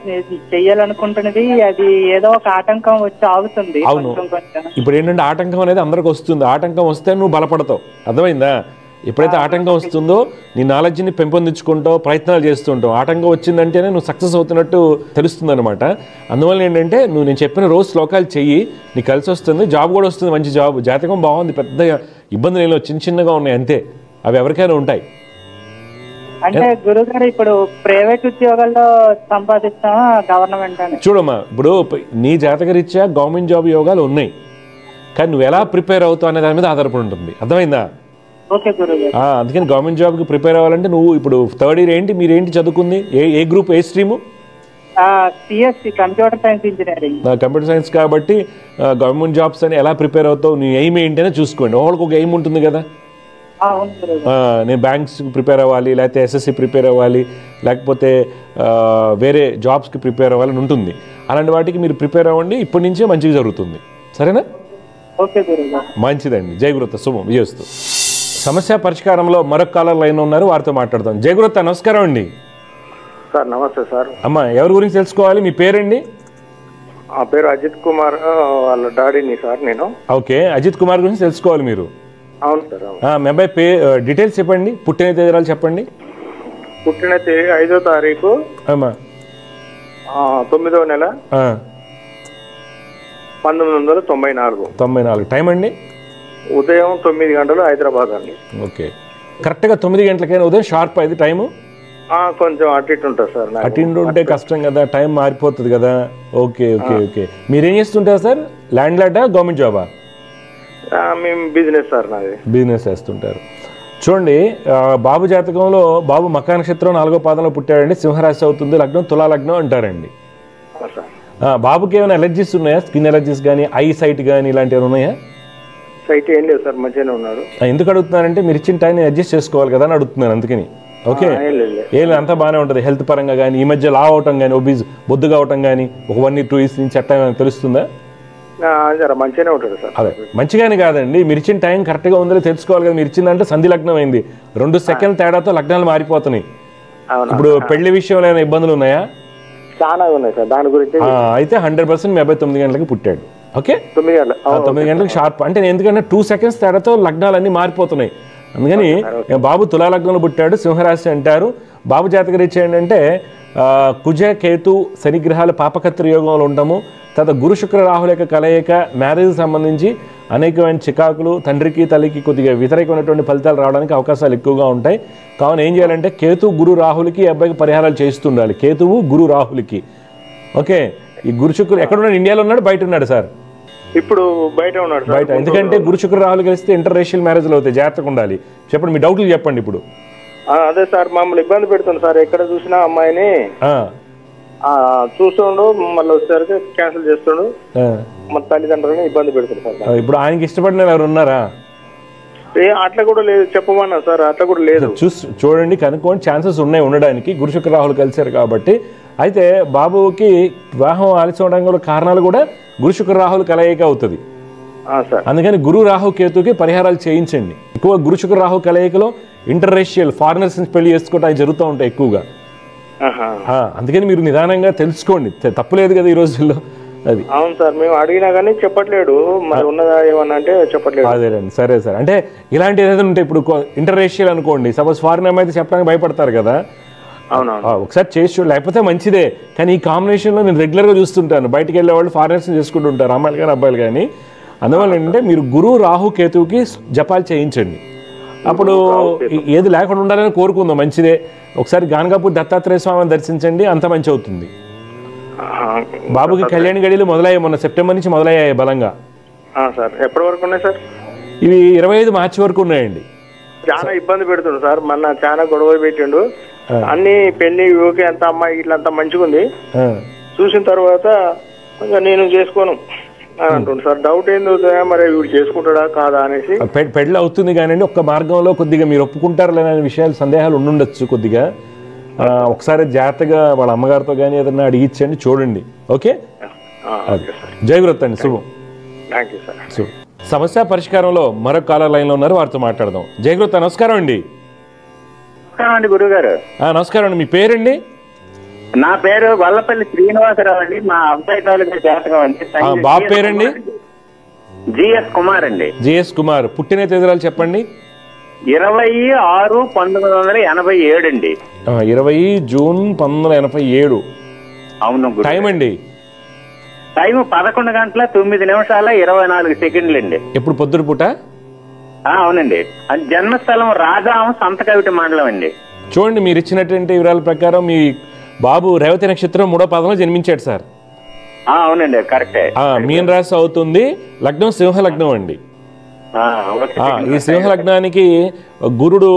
చెయ్యాలనుకుంటున్నది అది ఏదో ఒక ఆటంకం వచ్చి ఆగుతుంది. అవును, ఇప్పుడు ఏంటంటే ఆటంకం అనేది అందరికి వస్తుంది. ఆటంకం వస్తే నువ్వు బలపడతావు. అర్థమైందా? ఎప్పుడైతే ఆటంకం వస్తుందో నీ నాలెడ్జ్ని పెంపొందించుకుంటావు, ప్రయత్నాలు చేస్తుంటావు. ఆటంకం వచ్చిందంటేనే నువ్వు సక్సెస్ అవుతున్నట్టు తెలుస్తుంది అనమాట. అందువల్ల ఏంటంటే నేను చెప్పిన రోజు శ్లోకాలు చెయ్యి, నీకు కలిసి వస్తుంది. జాబ్ కూడా వస్తుంది, మంచి జాబ్. జాతకం బాగుంది, పెద్ద ఇబ్బంది లేని చిన్నగా ఉన్నాయి అంతే. అవి ఎవరికైనా ఉంటాయి. అంటే గురుగారు ఇప్పుడు ప్రైవేట్ ఉద్యోగాల్లో సంపాదిస్తామా గవర్నమెంట్? చూడమ్మా, ఇప్పుడు నీ జాతకరీత్యా గవర్నమెంట్ జాబ్ యోగాలు ఉన్నాయి, కానీ నువ్వు ఎలా ప్రిపేర్ అవుతావు అనే దాని మీద ఆధారపడి ఉంటుంది. అర్థమైందా? అందుకని గవర్నమెంట్ జాబ్కి ప్రిపేర్ అవ్వాలంటే నువ్వు ఇప్పుడు 3rd year ఏంటి, మీరేంటి చదువుకుంది? ఏ గ్రూప్, ఏ stream? CSC, computer science engineering. Computer science కాబట్టి గవర్నమెంట్ జాబ్స్ అని ఎలా ప్రిపేర్ అవుతావు, నీ ఎయిమ్ ఏంటనే చూసుకోండి. వాళ్ళకి ఒక ఎయిమ్ ఉంటుంది కదా. నేను బ్యాంక్స్ ప్రిపేర్ అవ్వాలి, లేకపోతే ఎస్ఎస్సి ప్రిపేర్ అవ్వాలి, లేకపోతే వేరే జాబ్స్కి ప్రిపేర్ అవ్వాలని ఉంటుంది. అలాంటి వాటికి మీరు ప్రిపేర్ అవ్వండి, ఇప్పటి నుంచే మంచిగా జరుగుతుంది. సరేనా? మంచిదండి. జయగురుత, శుభం, విజయస్తు. సమస్య పరిష్కారంలో మరొక కాలర్ లైన్ ఉన్నారు, వారితో మాట్లాడతాం. జయగురుత నమస్కారం అండి. సార్ నమస్తే సార్. అమ్మా, ఎవరి గురించి తెలుసుకోవాలి? మీ పేరండి? ఆ పేరు అజిత్ కుమార్, వాళ్ళ డాడీని సార్ నేను. ఓకే, అజిత్ కుమార్ గురించి తెలుసుకోవాలి మీరు. అవును సార్. మీ అబ్బాయి డీటెయిల్స్ చెప్పండి, పుట్టిన తేదీరాలు చెప్పండి. పుట్టిన తేదీ 5వ తారీఖు తొమ్మిదో నెల 1994 టైం అండి ఉదయం 9 గంటలు హైదరాబాద్ అండి. ఓకే కరెక్ట్గా 9 గంటలకైనా ఉదయం షార్ప్ అయింది టైము కొంచెం అటు ఉంటుంది సార్. అటు ఉంటే కష్టం కదా, టైం మారిపోతుంది కదా. ఓకే ఓకే ఓకే మీరేం చేస్తుంటారు సార్? ల్యాండ్ లార్డా గవర్నమెంట్ జాబా? మేము బిజినెస్ సార్, నాది బిజినెస్ చేస్తుంటారు. చూడండి బాబు జాతకంలో బాబు మకా నక్షత్రం 4వ పాదంలో పుట్టాడండి, సింహరాశి అవుతుంది, లగ్నం తులాలగ్నం అంటారండి. బాబుకి ఏమైనా ఎలర్జీస్ ఉన్నాయా? స్కిన్ ఎలర్జీస్ కానీ ఐ సైట్ కానీ ఇలాంటివి ఉన్నాయా? సైట్ ఏం లేదు సార్, మంచిగానే ఉన్నాడు. ఎందుకు అడుగుతున్నానంటే మీరు ఇచ్చిన టైం అడ్జస్ట్ చేసుకోవాలి కదా అని అడుగుతున్నాను అందుకని. ఓకే ఏం అంతా బాగానే ఉంటుంది హెల్త్ పరంగా కానీ. ఈ మధ్య లావ్ అవటం కానీ ఒబీజ్ బొద్దుగా అవటం కానీ 1-2 ఇయర్స్ నుంచి అట్లా తెలుస్తుందా? మంచిగానే ఉంటాడు సార్. అదే మంచిగానే కాదండి, మీరు ఇచ్చిన టైం కరెక్ట్గా ఉందని తెలుసుకోవాలి కదా. మీరు ఇచ్చిందంటే సంధి లగ్నం అయింది, 2 సెకండ్ల తేడాతో లగ్నాలు మారిపోతున్నాయి. ఇప్పుడు పెళ్లి విషయంలో ఏమైనా ఇబ్బందులు ఉన్నాయా? అయితే 100% మీ అబ్బాయి 9 గంటలకు పుట్టాడు. ఓకే 9 గంటలకు షార్ప్ అంటే ఎందుకంటే 2 సెకండ్స్ తేడాతో లగ్నాలన్నీ మారిపోతున్నాయి. అందుకని బాబు తులాలగ్నంలో పుట్టాడు, సింహరాశి అంటారు. బాబు జాతక రీచ్ ఏంటంటే కుజ కేతు శనిగ్రహాలు పాపకత్ర యోగంలో ఉండము, తర్వాత గురు శుక్ర రాహుల యొక్క కలయిక మ్యారేజ్కి సంబంధించి అనేకమైన చికాకులు, తండ్రికి తల్లికి కొద్దిగా వ్యతిరేకమైనటువంటి ఫలితాలు రావడానికి అవకాశాలు ఎక్కువగా ఉంటాయి. కావున ఏం చేయాలంటే కేతు గురు రాహులకి అబ్బాయికి పరిహారాలు చేస్తుండాలి. కేతువు గురు రాహులకి. ఓకే ఈ గురు శుక్రుడు ఎక్కడున్నాడు? ఇండియాలో ఉన్నాడు, బయట ఉన్నాడు సార్? ఇప్పుడు బయట ఉన్నాడు. బయట ఎందుకంటే గురు శుక్ర రాహులు కలిస్తే ఇంటర్నేషనల్ మ్యారేజ్లు అవుతాయి, జాగ్రత్తగా ఉండాలి. చెప్పండి మీ డౌట్లు చెప్పండి ఇప్పుడు. అదే సార్ మమ్మల్ని ఇబ్బంది పెడుతుంది సార్, ఎక్కడ చూసినా అమ్మాయిని చూస్తుండు, మళ్ళీ వచ్చేసరికి క్యాన్సిల్ చేస్తుండు, మన తల్లిదండ్రులని ఇబ్బంది పెడుతున్నారు సార్. ఇప్పుడు ఆయనకి ఇష్టపడిన ఎవరు ఉన్నారా? అట్లా కూడా లేదు, చెప్పమన్నా సార్ అట్లా కూడా లేదు. చూడండి కనుక్కోండి, ఛాన్సెస్ ఉన్నాయి ఉండడానికి, గురు శుక్ర రాహులు కలిశారు కాబట్టి. అయితే బాబుకి వివాహం ఆలస్యం అవడం కారణాలు కూడా గురు శుక్ర రాహులు కలయిక అవుతుంది. అందుకని గురు రాహు కేతుకి పరిహారాలు చేయించండి. ఎక్కువ గురు శుక్ర రాహు కలయికలో ఇంటర్నేషనల్ ఫారినర్స్ పెళ్లి చేసుకోవడం అవి జరుగుతూ ఉంటాయి ఎక్కువగా. అందుకని మీరు నిదానంగా తెలుసుకోండి, తప్పులేదు కదా ఈ రోజుల్లో. అది అవును సార్, మేము అడిగినా కానీ చెప్పట్లేదు, మరి ఉన్నదా ఏమన్నా అంటే చెప్పట్లేదు. అదేనండి సరే సార్. అంటే ఇలాంటి ఏదైనా ఉంటే ఇప్పుడు ఇంటర్నేషనల్ అనుకోండి, సపోజ్ ఫారిన్ అమ్మాయి అయితే చెప్పడానికి భయపడతారు కదా. అవునవును ఒకసారి చేసి చూడు, లేకపోతే మంచిదే. కానీ ఈ కాంబినేషన్లో నేను రెగ్యులర్గా చూస్తుంటాను, బయటకు వెళ్ళే వాళ్ళు ఫారినర్స్ చేసుకుంటూ ఉంటారు, అమ్మాయిలు కానీ అబ్బాయిలు కానీ. అందువల్ల ఏంటంటే మీరు గురు రాహు కేతువుకి జపాలు చేయించండి. అప్పుడు ఏది లేకుండా ఉండాలని కోరుకుందాం, మంచిదే. ఒకసారి గానగాపూర్ దత్తాత్రేయ స్వామిని దర్శించండి, అంత మంచి అవుతుంది. బాబుకి కళ్యాణ గడియలు మొదలయ్యాయి, మొన్న సెప్టెంబర్ నుంచి మొదలయ్యాయి బలంగా. సార్ ఎప్పటి వరకు ఉన్నాయి సార్? ఇవి 25 మార్చి వరకు ఉన్నాయండి. చాలా ఇబ్బంది పెడుతుండు సార్, మొన్న చాలా గొడవ పెట్టిండు, అన్ని పెళ్లి ఓకే అంత అమ్మాయి ఇట్లా అంత మంచిగా ఉంది, చూసిన తర్వాత నేను చేసుకోను అని అంటుండు సార్. డౌట్ ఏందో మరి వీడు చేసుకుంటాడా కాదా అనేసి. పెళ్ళి అవుతుంది కానీ ఒక్క మార్గంలో కొద్దిగా మీరు ఒప్పుకుంటారు లేని విషయాలు సందేహాలు ఉండుండొచ్చు. కొద్దిగా ఒకసారి జాగ్రత్తగా వాళ్ళ అమ్మగారితో కానీ ఏదన్నా అడిగించండి, చూడండి. ఓకే జయవ్రత్ అండి, శుభం. Thank you sir. శుభం. సమస్య పరిష్కారంలో మరొక కాలర్ లైన్లో ఉన్నారు, వారితో మాట్లాడదాం. జయవ్రత్ నమస్కారం అండి. గురుగారు నమస్కారం అండి, మీ పేరండి? నా పేరు వల్లపల్లి శ్రీనివాసరావు అండి, మా అబ్బాయి తాలూకా జాతకం అండి. బాబు పేరండి? జిఎస్ కుమార్ అండి. జిఎస్ కుమార్ పుట్టిన తేదీలు చెప్పండి. 26/1987 అండి. 20 జూన్ 1987. అవును టైం అండి? టైం 11:09:24 అండి. ఎప్పుడు? పొద్దుడు పూట. అవునండి. జన్మస్థలం రాజాం సంతకవిటి మండలం అండి. చూడండి మీరు ఇచ్చినటువంటి వివరాల ప్రకారం మీ బాబు రేవతి నక్షత్రం 3వ పాదంలో జన్మించాడు సార్. అవునండి కరెక్టే. మీన రాశి అవుతుంది, లగ్నం సింహ లగ్నం అండి. ఈ సింహ లగ్నానికి గురుడు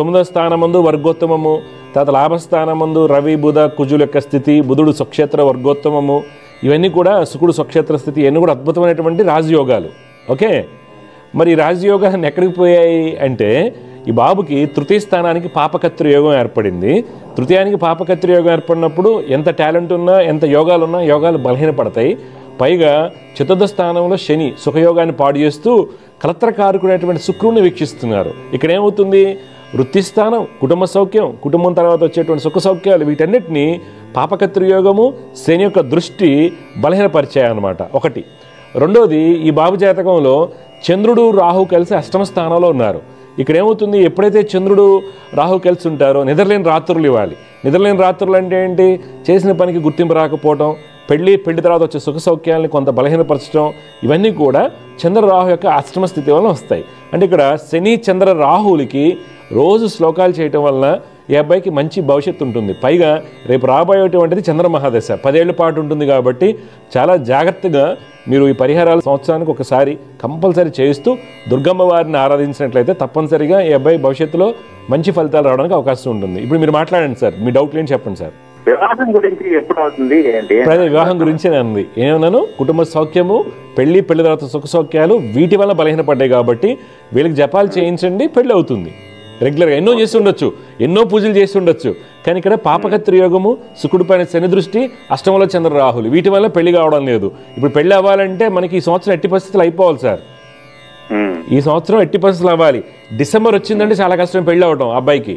9వ స్థానమందు వర్గోత్తమము, తర్వాత లాభస్థానమందు రవి బుధ కుజుల యొక్క స్థితి, బుధుడు స్వక్షేత్ర వర్గోత్తమము, ఇవన్నీ కూడా శుకుడు స్వక్షేత్ర స్థితి, ఇవన్నీ కూడా అద్భుతమైనటువంటి రాజయోగాలు. ఓకే మరి రాజయోగాన్ని ఎక్కడికి పోయాయి అంటే ఈ బాబుకి 3వ స్థానానికి పాపకత్ర యోగం ఏర్పడింది. 3వ స్థానానికి పాపకత్ర యోగం ఏర్పడినప్పుడు ఎంత టాలెంట్ ఉన్నా ఎంత యోగాలు ఉన్నా యోగాలు బలహీనపడతాయి. పైగా 4వ స్థానంలో శని సుఖయోగాన్ని పాడు చేస్తూ కలత్రకారుకునేటువంటి శుక్రుడిని వీక్షిస్తున్నారు. ఇక్కడ ఏమవుతుంది, వృత్తిస్థానం, కుటుంబ సౌఖ్యం, కుటుంబం తర్వాత వచ్చేటువంటి సుఖ సౌఖ్యాలు, వీటన్నిటినీ పాపకత్ర యోగము శని యొక్క దృష్టి బలహీనపరిచాయన్నమాట. ఒకటి. రెండోది ఈ బాబు జాతకంలో చంద్రుడు రాహు కలిసి అష్టమ స్థానంలో ఉన్నారు. ఇక్కడ ఏమవుతుంది, ఎప్పుడైతే చంద్రుడు రాహు కలిసి ఉంటారో నిద్రలేని రాత్రులు ఇవ్వాలి. నిద్రలేని రాత్రులు అంటే ఏంటి, చేసిన పనికి గుర్తింపు రాకపోవటం, పెళ్లి తర్వాత వచ్చే సుఖ సౌఖ్యాలని కొంత బలహీనపరచడం, ఇవన్నీ కూడా చంద్రరాహు యొక్క అష్టమ స్థితి వలన వస్తాయి. అంటే ఇక్కడ శని చంద్ర రాహువులకి రోజు శ్లోకాలు చేయటం వలన ఈ అబ్బాయికి మంచి భవిష్యత్తు ఉంటుంది. పైగా రేపు రాబోయేటువంటిది చంద్రమహాదశ, 10 ఏళ్ల పాటు ఉంటుంది. కాబట్టి చాలా జాగ్రత్తగా మీరు ఈ పరిహారాలు సంవత్సరానికి ఒకసారి కంపల్సరీ చేయిస్తూ దుర్గమ్మ వారిని ఆరాధించినట్లయితే తప్పనిసరిగా ఈ అబ్బాయి భవిష్యత్తులో మంచి ఫలితాలు రావడానికి అవకాశం ఉంటుంది. ఇప్పుడు మీరు మాట్లాడండి సార్, మీ డౌట్లు ఏంటి చెప్పండి సార్. వివాహం గురించి ఎప్పుడు అవుతుంది ఏంటి? వివాహం గురించి అంది ఏమన్నాను, కుటుంబ సౌఖ్యము, పెళ్లి తర్వాత సుఖ సౌఖ్యాలు వీటి వల్ల బలహీనపడ్డాయి. కాబట్టి వీళ్ళకి జపాలు చేయించండి, పెళ్లి అవుతుంది. రెగ్యులర్గా ఎన్నో చేసి ఉండొచ్చు, ఎన్నో పూజలు చేసి ఉండొచ్చు, కానీ ఇక్కడ పాపకత్రి యోగము, శుకుడు పైన శని దృష్టి, అష్టమంలో చంద్ర రాహులు, వీటి వల్ల పెళ్లి కావడం లేదు. ఇప్పుడు పెళ్లి అవ్వాలంటే మనకి ఈ సంవత్సరం ఎట్టి పరిస్థితులు అయిపోవాలి సార్. ఈ సంవత్సరం ఎట్టి పరిస్థితులు అవ్వాలి. డిసెంబర్ వచ్చిందంటే చాలా కష్టం పెళ్లి అవ్వడం అబ్బాయికి.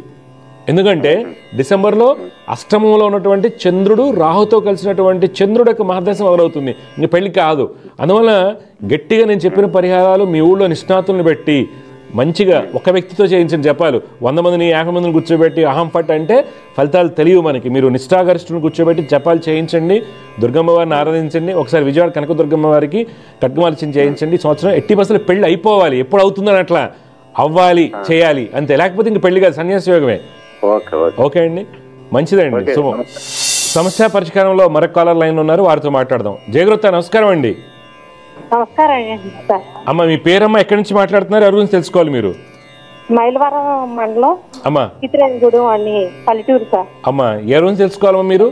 ఎందుకంటే డిసెంబర్లో అష్టమంలో ఉన్నటువంటి చంద్రుడు రాహుతో కలిసినటువంటి చంద్రుడు యొక్క మహాదశ మొదలవుతుంది. ఇంక పెళ్లి కాదు. అందువల్ల గట్టిగా నేను చెప్పిన పరిహారాలు మీ ఊళ్ళో నిష్ణాతులను పెట్టి మంచిగా ఒక వ్యక్తితో చేయించిన జపాలు, 100 మందిని 50 మందిని కూర్చోబెట్టి అహం ఫట్ అంటే ఫలితాలు తెలియవు మనకి. మీరు నిష్ఠాగరిష్ఠులను కూర్చోబెట్టి జపాలు చేయించండి, దుర్గమ్మ వారిని ఆరాధించండి. ఒకసారి విజయవాడ కనక దుర్గమ్మ వారికి కట్కమార్చన చేయించండి. సంవత్సరం ఎట్టి బస్సులు పెళ్లి అయిపోవాలి. ఎప్పుడు అవుతుందని అట్లా అవ్వాలి, చేయాలి అంతే. లేకపోతే ఇంక పెళ్లి కాదు, సన్యాస యోగమే. ఓకే అండి, మంచిదండి. శుభం. సమస్య పరిష్కారంలో మరొక కాలర్ లైన్ ఉన్నారు, వారితో మాట్లాడదాం. జయగురుత నమస్కారం అండి. అమ్మ మీ పేరమ్మ, ఎక్కడి నుంచి మాట్లాడుతున్నారు, ఎవరి గురించి తెలుసుకోవాలి మీరు? మైలవరం మండలం పల్లెటూరు సార్. అమ్మ ఎవరి గురించి తెలుసుకోవాలమ్మా మీరు?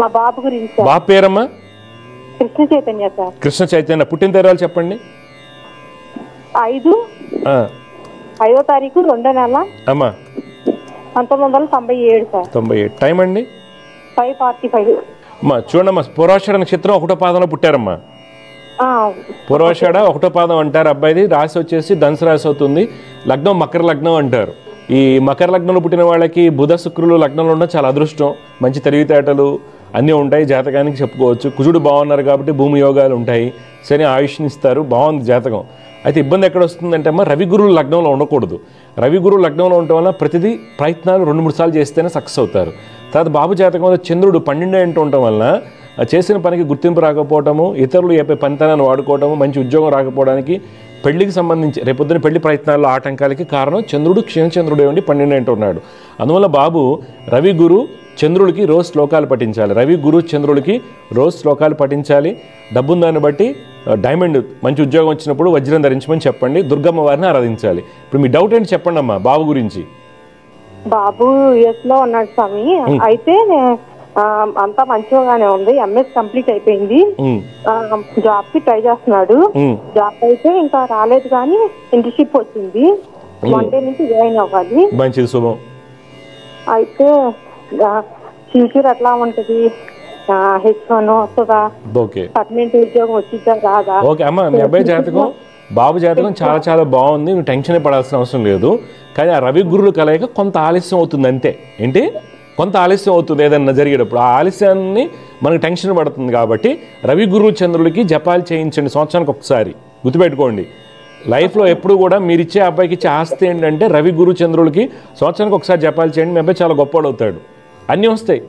మా బాబు గురించి. బాబు పేరమ్మా? కృష్ణ చైతన్య సార్. కృష్ణ చైతన్య, పుట్టిన తేదీలు చెప్పండి. 5వ తారీఖు 2వ నెల 1997 సార్. 97. టైం అండి 5:45. అమ్మా చూడమ్మా, పూర్వాషాఢ నక్షత్రం 1వ పాదంలో పుట్టారమ్మా. పూర్వాషాఢ 1వ పాదం అంటారు. అబ్బాయిది రాశి వచ్చేసి ధనుసు రాశి అవుతుంది. లగ్నం మకర లగ్నం అంటారు. ఈ మకర లగ్నంలో పుట్టిన వాళ్ళకి బుధ శుక్రులు లగ్నంలో ఉండడం చాలా అదృష్టం. మంచి తెలివితేటలు అన్నీ ఉంటాయి జాతకానికి చెప్పుకోవచ్చు. కుజుడు బాగున్నారు కాబట్టి భూమి యోగాలు ఉంటాయి. శని ఆయుష్ని ఇస్తారు, బాగుంది జాతకం. అయితే ఇబ్బంది ఎక్కడ వస్తుందంటే అమ్మ, రవిగురువు లగ్నంలో ఉండకూడదు. రవిగురువు లగ్నంలో ఉండటం వల్ల ప్రతిదీ ప్రయత్నాలు 2-3 సార్లు చేస్తేనే సక్సెస్ అవుతారు. తర్వాత బాబు జాతకంలో చంద్రుడు 12 ఉండటం వల్ల చేసిన పనికి గుర్తింపు రాకపోవటము, ఇతరులు చెప్పే పనితనాన్ని వాడుకోవటము, మంచి ఉద్యోగం రాకపోవడానికి, పెళ్లికి సంబంధించి రేపొద్దున పెళ్లి ప్రయత్నాల్లో ఆటంకాలకి కారణం చంద్రుడు క్షీణచంద్రుడు ఏమండి 12 ఉన్నాడు. అందువల్ల బాబు రవి గురు చంద్రుడికి రోజు శ్లోకాలు పఠించాలి. రవి గురు చంద్రుడికి రోజు శ్లోకాలు పఠించాలి. డబ్బును దాన్ని బట్టి డైమండ్, మంచి ఉద్యోగం వచ్చినప్పుడు వజ్రం ధరించమని చెప్పండి. దుర్గమ్మ వారిని ఆరాధించాలి. ఇప్పుడు మీ డౌట్ ఏంటి చెప్పండి అమ్మా బాబు గురించి. బాబు యుఎస్ లో ఉన్నాడు స్వామి. అయితే అంతా మంచిగానే ఉంది. ఎంఎస్ కంప్లీట్ అయిపోయింది, జాబ్ కి ట్రై చేస్తున్నాడు. జాబ్ అయితే ఇంకా రాలేదు కానీ ఇంటర్న్షిప్ వచ్చింది. మండే నుంచి జాయిన్ అవ్వాలి. మంచిది, శుభం. అయితే ఫ్యూచర్ ఎట్లా ఉంటది, హెచ్1 వస్తుందా, పర్మనెంట్ ఉద్యోగం వచ్చిందా రాదా? ఓకే అమ్మా, మీ అబ్బాయి జాతకం బాబు జాతకం చాలా చాలా బాగుంది. నువ్వు టెన్షన్ పడాల్సిన అవసరం లేదు. కానీ ఆ రవి గురులు కలయిక కొంత ఆలస్యం అవుతుంది అంతే. ఏంటి కొంత ఆలస్యం అవుతుంది ఏదన్నా జరిగేటప్పుడు, ఆ ఆలస్యాన్ని మనకు టెన్షన్ పడుతుంది. కాబట్టి రవి గురు చంద్రుడికి జపాలు చేయించండి సంవత్సరానికి ఒకసారి. గుర్తుపెట్టుకోండి, లైఫ్లో ఎప్పుడు కూడా మీరు ఇచ్చే అబ్బాయికి ఇచ్చే ఆస్తి ఏంటంటే రవి గురు చంద్రుడికి సంవత్సరానికి ఒకసారి జపాలు చేయండి. మీ అబ్బాయి చాలా గొప్పవాడు అవుతాడు, అన్నీ వస్తాయి,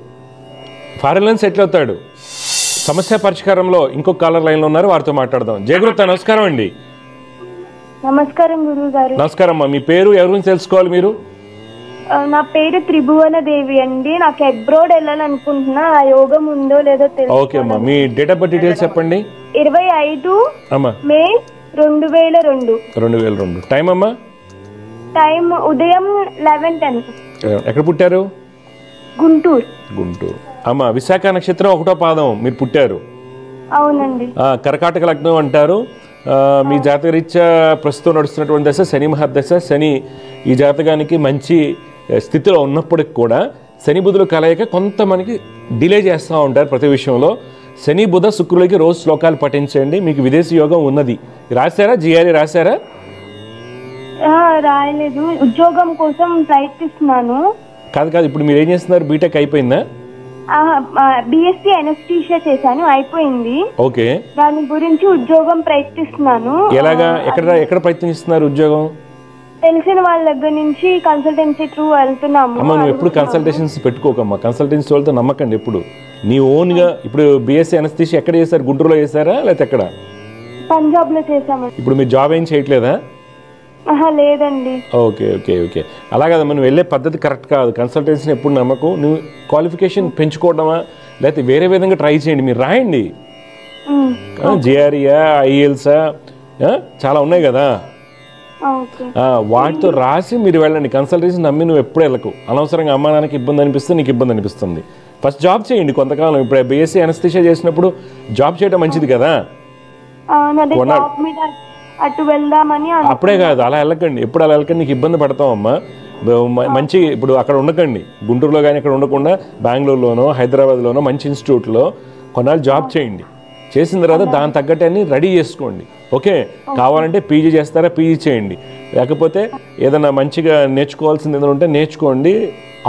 ఫారెన్లో సెటిల్ అవుతాడు. సమస్య పరిష్కారంలో ఇంకొక కాలర్ లైన్లో ఉన్నారు, వారితో మాట్లాడదాం. జయగురుత నమస్కారం అండి. నమస్కారం గురువు గారు. నమస్కారం అమ్మా, మీ పేరు, ఎవరి గురించి తెలుసుకోవాలి మీరు? నా పేరు త్రిభువన దేవి అండి. నాకు అబ్రాడ్ వెళ్ళాలనుకుంటున్నా, ఆ యోగం ఉందో లేదో తెలుసు. మీ డేట్ ఆఫ్ బర్త్ డీటెయిల్స్ చెప్పండి. 25 మే 2002. 2002. టైం అమ్మా? టైం ఉదయం 11:10. ఎక్కడ పుట్టారు? గుంటూరు. గుంటూరు. అమ్మా విశాఖ నక్షత్రం 1వ పాదం మీరు పుట్టారు. అవునండి. కర్కాటక లగ్నం అంటారు. మీ జాతకరీత్యా ప్రస్తుతం నడుస్తున్నటువంటి దశ శని మహాదశ. శని ఈ జాతకానికి మంచి స్థితిలో ఉన్నప్పటికి కూడా శని బుధులు కలయిక కొంత మనకి డిలే చేస్తూ ఉంటారు ప్రతి విషయంలో. శని బుధ శుక్రులకి రోజు శ్లోకాలు పఠించండి. మీకు విదేశీ యోగం ఉన్నది. రాశారా జిఆర్ఏ రాశారా? రాయలేదు, ఉద్యోగం కోసం ప్రయత్నిస్తున్నాను. కాదు కాదు, ఇప్పుడు మీరు ఏం చేస్తున్నారు? బీటెక్ అయిపోయిందా? BSc anesthesia చేశాను, అయిపోయింది. ఓకే. దాని గురించి ఉద్యోగం ప్రయత్నిస్తున్నాను. ఎలాగా ఎక్కడ ప్రయత్నిస్తున్నారు ఉద్యోగం? తెలిసిన వాళ్ళ దగ్గర నుంచి కన్సల్టెన్సీ త్రూ వెళ్తున్నాము. అమ్మ నువ్వు ఎప్పుడు కన్సల్టేషన్స్ పెట్టుకోకమ్మా, కన్సల్టెన్సీ వాళ్ళతో నమ్మకండి ఎప్పుడు, నీ ఓన్గా. ఇప్పుడు BSc anesthesia ఎక్కడ చేశారు? గుంటూరులో చేశారా లేకపోతే ఎక్కడ? పంజాబ్ లో చేశాము. ఇప్పుడు మీరు జాబ్ ఏం చేయట్లేదా? లేదండి. Okay okay okay. అలాగే మనం వెళ్ళే పద్ధతి కరెక్ట్ కాదు. కన్సల్టెన్సీని ఎప్పుడు నమ్మకు. నువ్వు క్వాలిఫికేషన్ పెంచుకోవడమా లేకపోతే వేరే విధంగా ట్రై చేయండి. మీరు రాయండి, జేఆర్ఈయా ఐఎల్సా చాలా ఉన్నాయి కదా, వాటితో రాసి మీరు వెళ్ళండి. కన్సల్టెన్సీ నమ్మి నువ్వు ఎప్పుడు వెళ్ళకు. అనవసరంగా అమ్మా నాన్నకి ఇబ్బంది అనిపిస్తే నీకు ఇబ్బంది అనిపిస్తుంది. ఫస్ట్ జాబ్ చేయండి కొంతకాలం. ఇప్పుడు BSc anesthesia చేసినప్పుడు జాబ్ చేయడం మంచిది కదా. అటు వెళ్దామని అప్పుడే కాదు, అలా వెళ్ళకండి. ఎప్పుడు అలా వెళ్ళకండి, నీకు ఇబ్బంది పడతామమ్మా. మంచి ఇప్పుడు అక్కడ ఉండకండి, గుంటూరులో కానీ ఇక్కడ ఉండకుండా బెంగళూరులోనో హైదరాబాద్లోనో మంచి ఇన్స్టిట్యూట్లో కొన్నాళ్ళు జాబ్ చేయండి. చేసిన తర్వాత దాని తగ్గట్టు అన్ని రెడీ చేసుకోండి. ఓకే, కావాలంటే పీజీ చేస్తారా, పీజీ చేయండి. లేకపోతే ఏదైనా మంచిగా నేర్చుకోవాల్సింది ఏదైనా ఉంటే నేర్చుకోండి.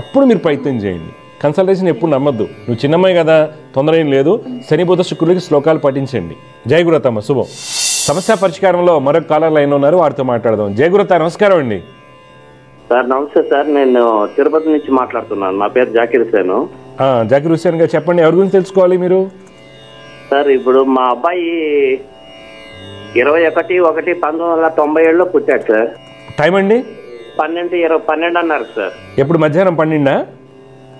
అప్పుడు మీరు ప్రయత్నం చేయండి. కన్సల్టేషన్ ఎప్పుడు నమ్మద్దు. నువ్వు చిన్నమ్మాయి కదా, తొందర ఏం లేదు. శనిపోత శుక్రుడికి శ్లోకాలు పఠించండి. జయ గురతమ్మ శుభం. సమస్య పరిష్కారంలో మరొక కాలర్ లైన్ ఉన్నారు, వారితో మాట్లాడదాం. జయ గురత నమస్కారం అండి. సార్ నమస్తే సార్, నేను తిరుపతి నుంచి మాట్లాడుతున్నాను. నా పేరు జాకిర్ హుసేన్. జాకిర్ హుసేన్ గారు చెప్పండి, ఎవరి గురించి తెలుసుకోవాలి మీరు? సార్ ఇప్పుడు మా అబ్బాయి 21/1/1997 పుట్టాడు సార్. టైం అండి 12:20 అన్నారు సార్. ఎప్పుడు మధ్యాహ్నం 12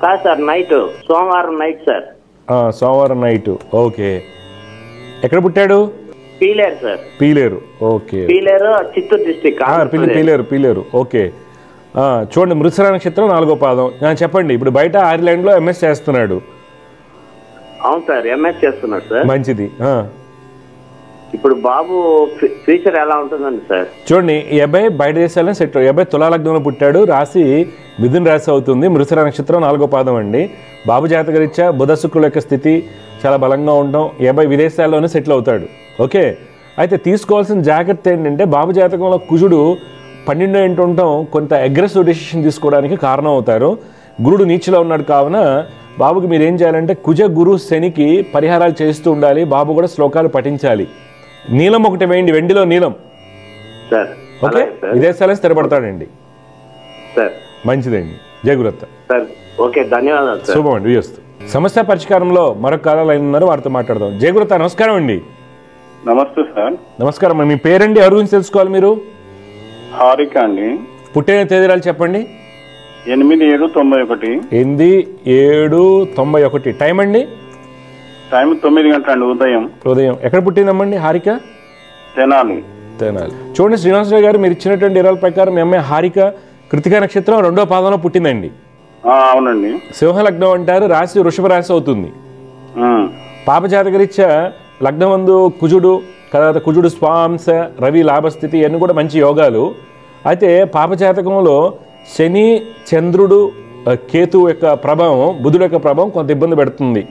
కాదు సార్, నైట్, సోమవారం నైట్ సార్. సోమవారం నైట్. ఓకే, ఎక్కడ పుట్టాడు? Pileru sir. Pileru. Okay, Pileru Chittoor district. Pileru Pileru. Okay, చూడండి మృత్సర నక్షత్రం 4వ పాదం. చెప్పండి, ఇప్పుడు బయట ఐర్లాండ్ లో ఎంఎస్ చేస్తున్నాడు. అవును సార్, ఎంఎస్ చేస్తున్నాడు సార్. మంచిది. ఇప్పుడు బాబు ఫ్యూచర్ ఎలా ఉంటుందండి సార్? చూడండి, 50 బయట దేశాలను సెట్. 50 తులాలగ్నంలో పుట్టాడు, రాసి మిథున్ రాశి అవుతుంది, మృత్సర నక్షత్రం 4వ పాదం అండి. బాబు జాతక రీత్యా బుధ శుక్రుల యొక్క స్థితి చాలా బలంగా ఉండడం. 50 విదేశాల్లోనే సెటిల్ అవుతాడు. ఓకే, అయితే తీసుకోవాల్సిన జాగ్రత్త ఏంటంటే, బాబు జాతకంలో కుజుడు 12 ఏంటుండటం కొంత అగ్రెసివ్ డెసిషన్ తీసుకోవడానికి కారణం అవుతారు. గురుడు నీచలో ఉన్నాడు, కావున బాబుకి మీరు ఏం చేయాలంటే కుజ గురు శనికి పరిహారాలు చేస్తూ ఉండాలి. బాబు కూడా శ్లోకాలు పఠించాలి. నీలం ఒకటి వేయండి, వెండిలో నీలం. ఓకే, విదేశాలే స్థిరపడతాడండి. మంచిదండి. జయ గురత్త. ఓకే, ధన్యవాదాలు. శుభం అండి. సమస్య పరిష్కారంలో మరొక కాలం లైన్ ఉన్నారు, వారితో మాట్లాడదాం. జయ గురత్త నమస్కారం అండి. నమస్తే సార్. నమస్కారం. మీ పేరండి, ఎవరి గురించి తెలుసుకోవాలి మీరు? హారిక అండి. పుట్టిన తేదీరాలు చెప్పండి. 8/7/91. 8/7/91. టైం అండి? టైం 9 గంటలండి, ఉదయం. ఉదయం. ఎక్కడ పుట్టిందమ్మండి హారిక? తెనాలి. తెనాలి. చూడండి శ్రీనివాసరావు గారు, మీరు ఇచ్చినటువంటి వివరాల ప్రకారం మీ అమ్మాయి హారిక కృతికా నక్షత్రం 2వ పాదంలో పుట్టిందండి. అవునండి. సింహలగ్నం అంటారు, రాశి వృషభ రాశి అవుతుంది. పాప జాతక రీత్యా లగ్నమందు కుజుడు, తర్వాత కుజుడు స్వాంస రవి లాభస్థితి, ఇవన్నీ కూడా మంచి యోగాలు. అయితే పాప జాతకంలో శని చంద్రుడు కేతు యొక్క ప్రభావం, బుధుడు యొక్క ప్రభావం కొంత ఇబ్బంది పెడుతుంది.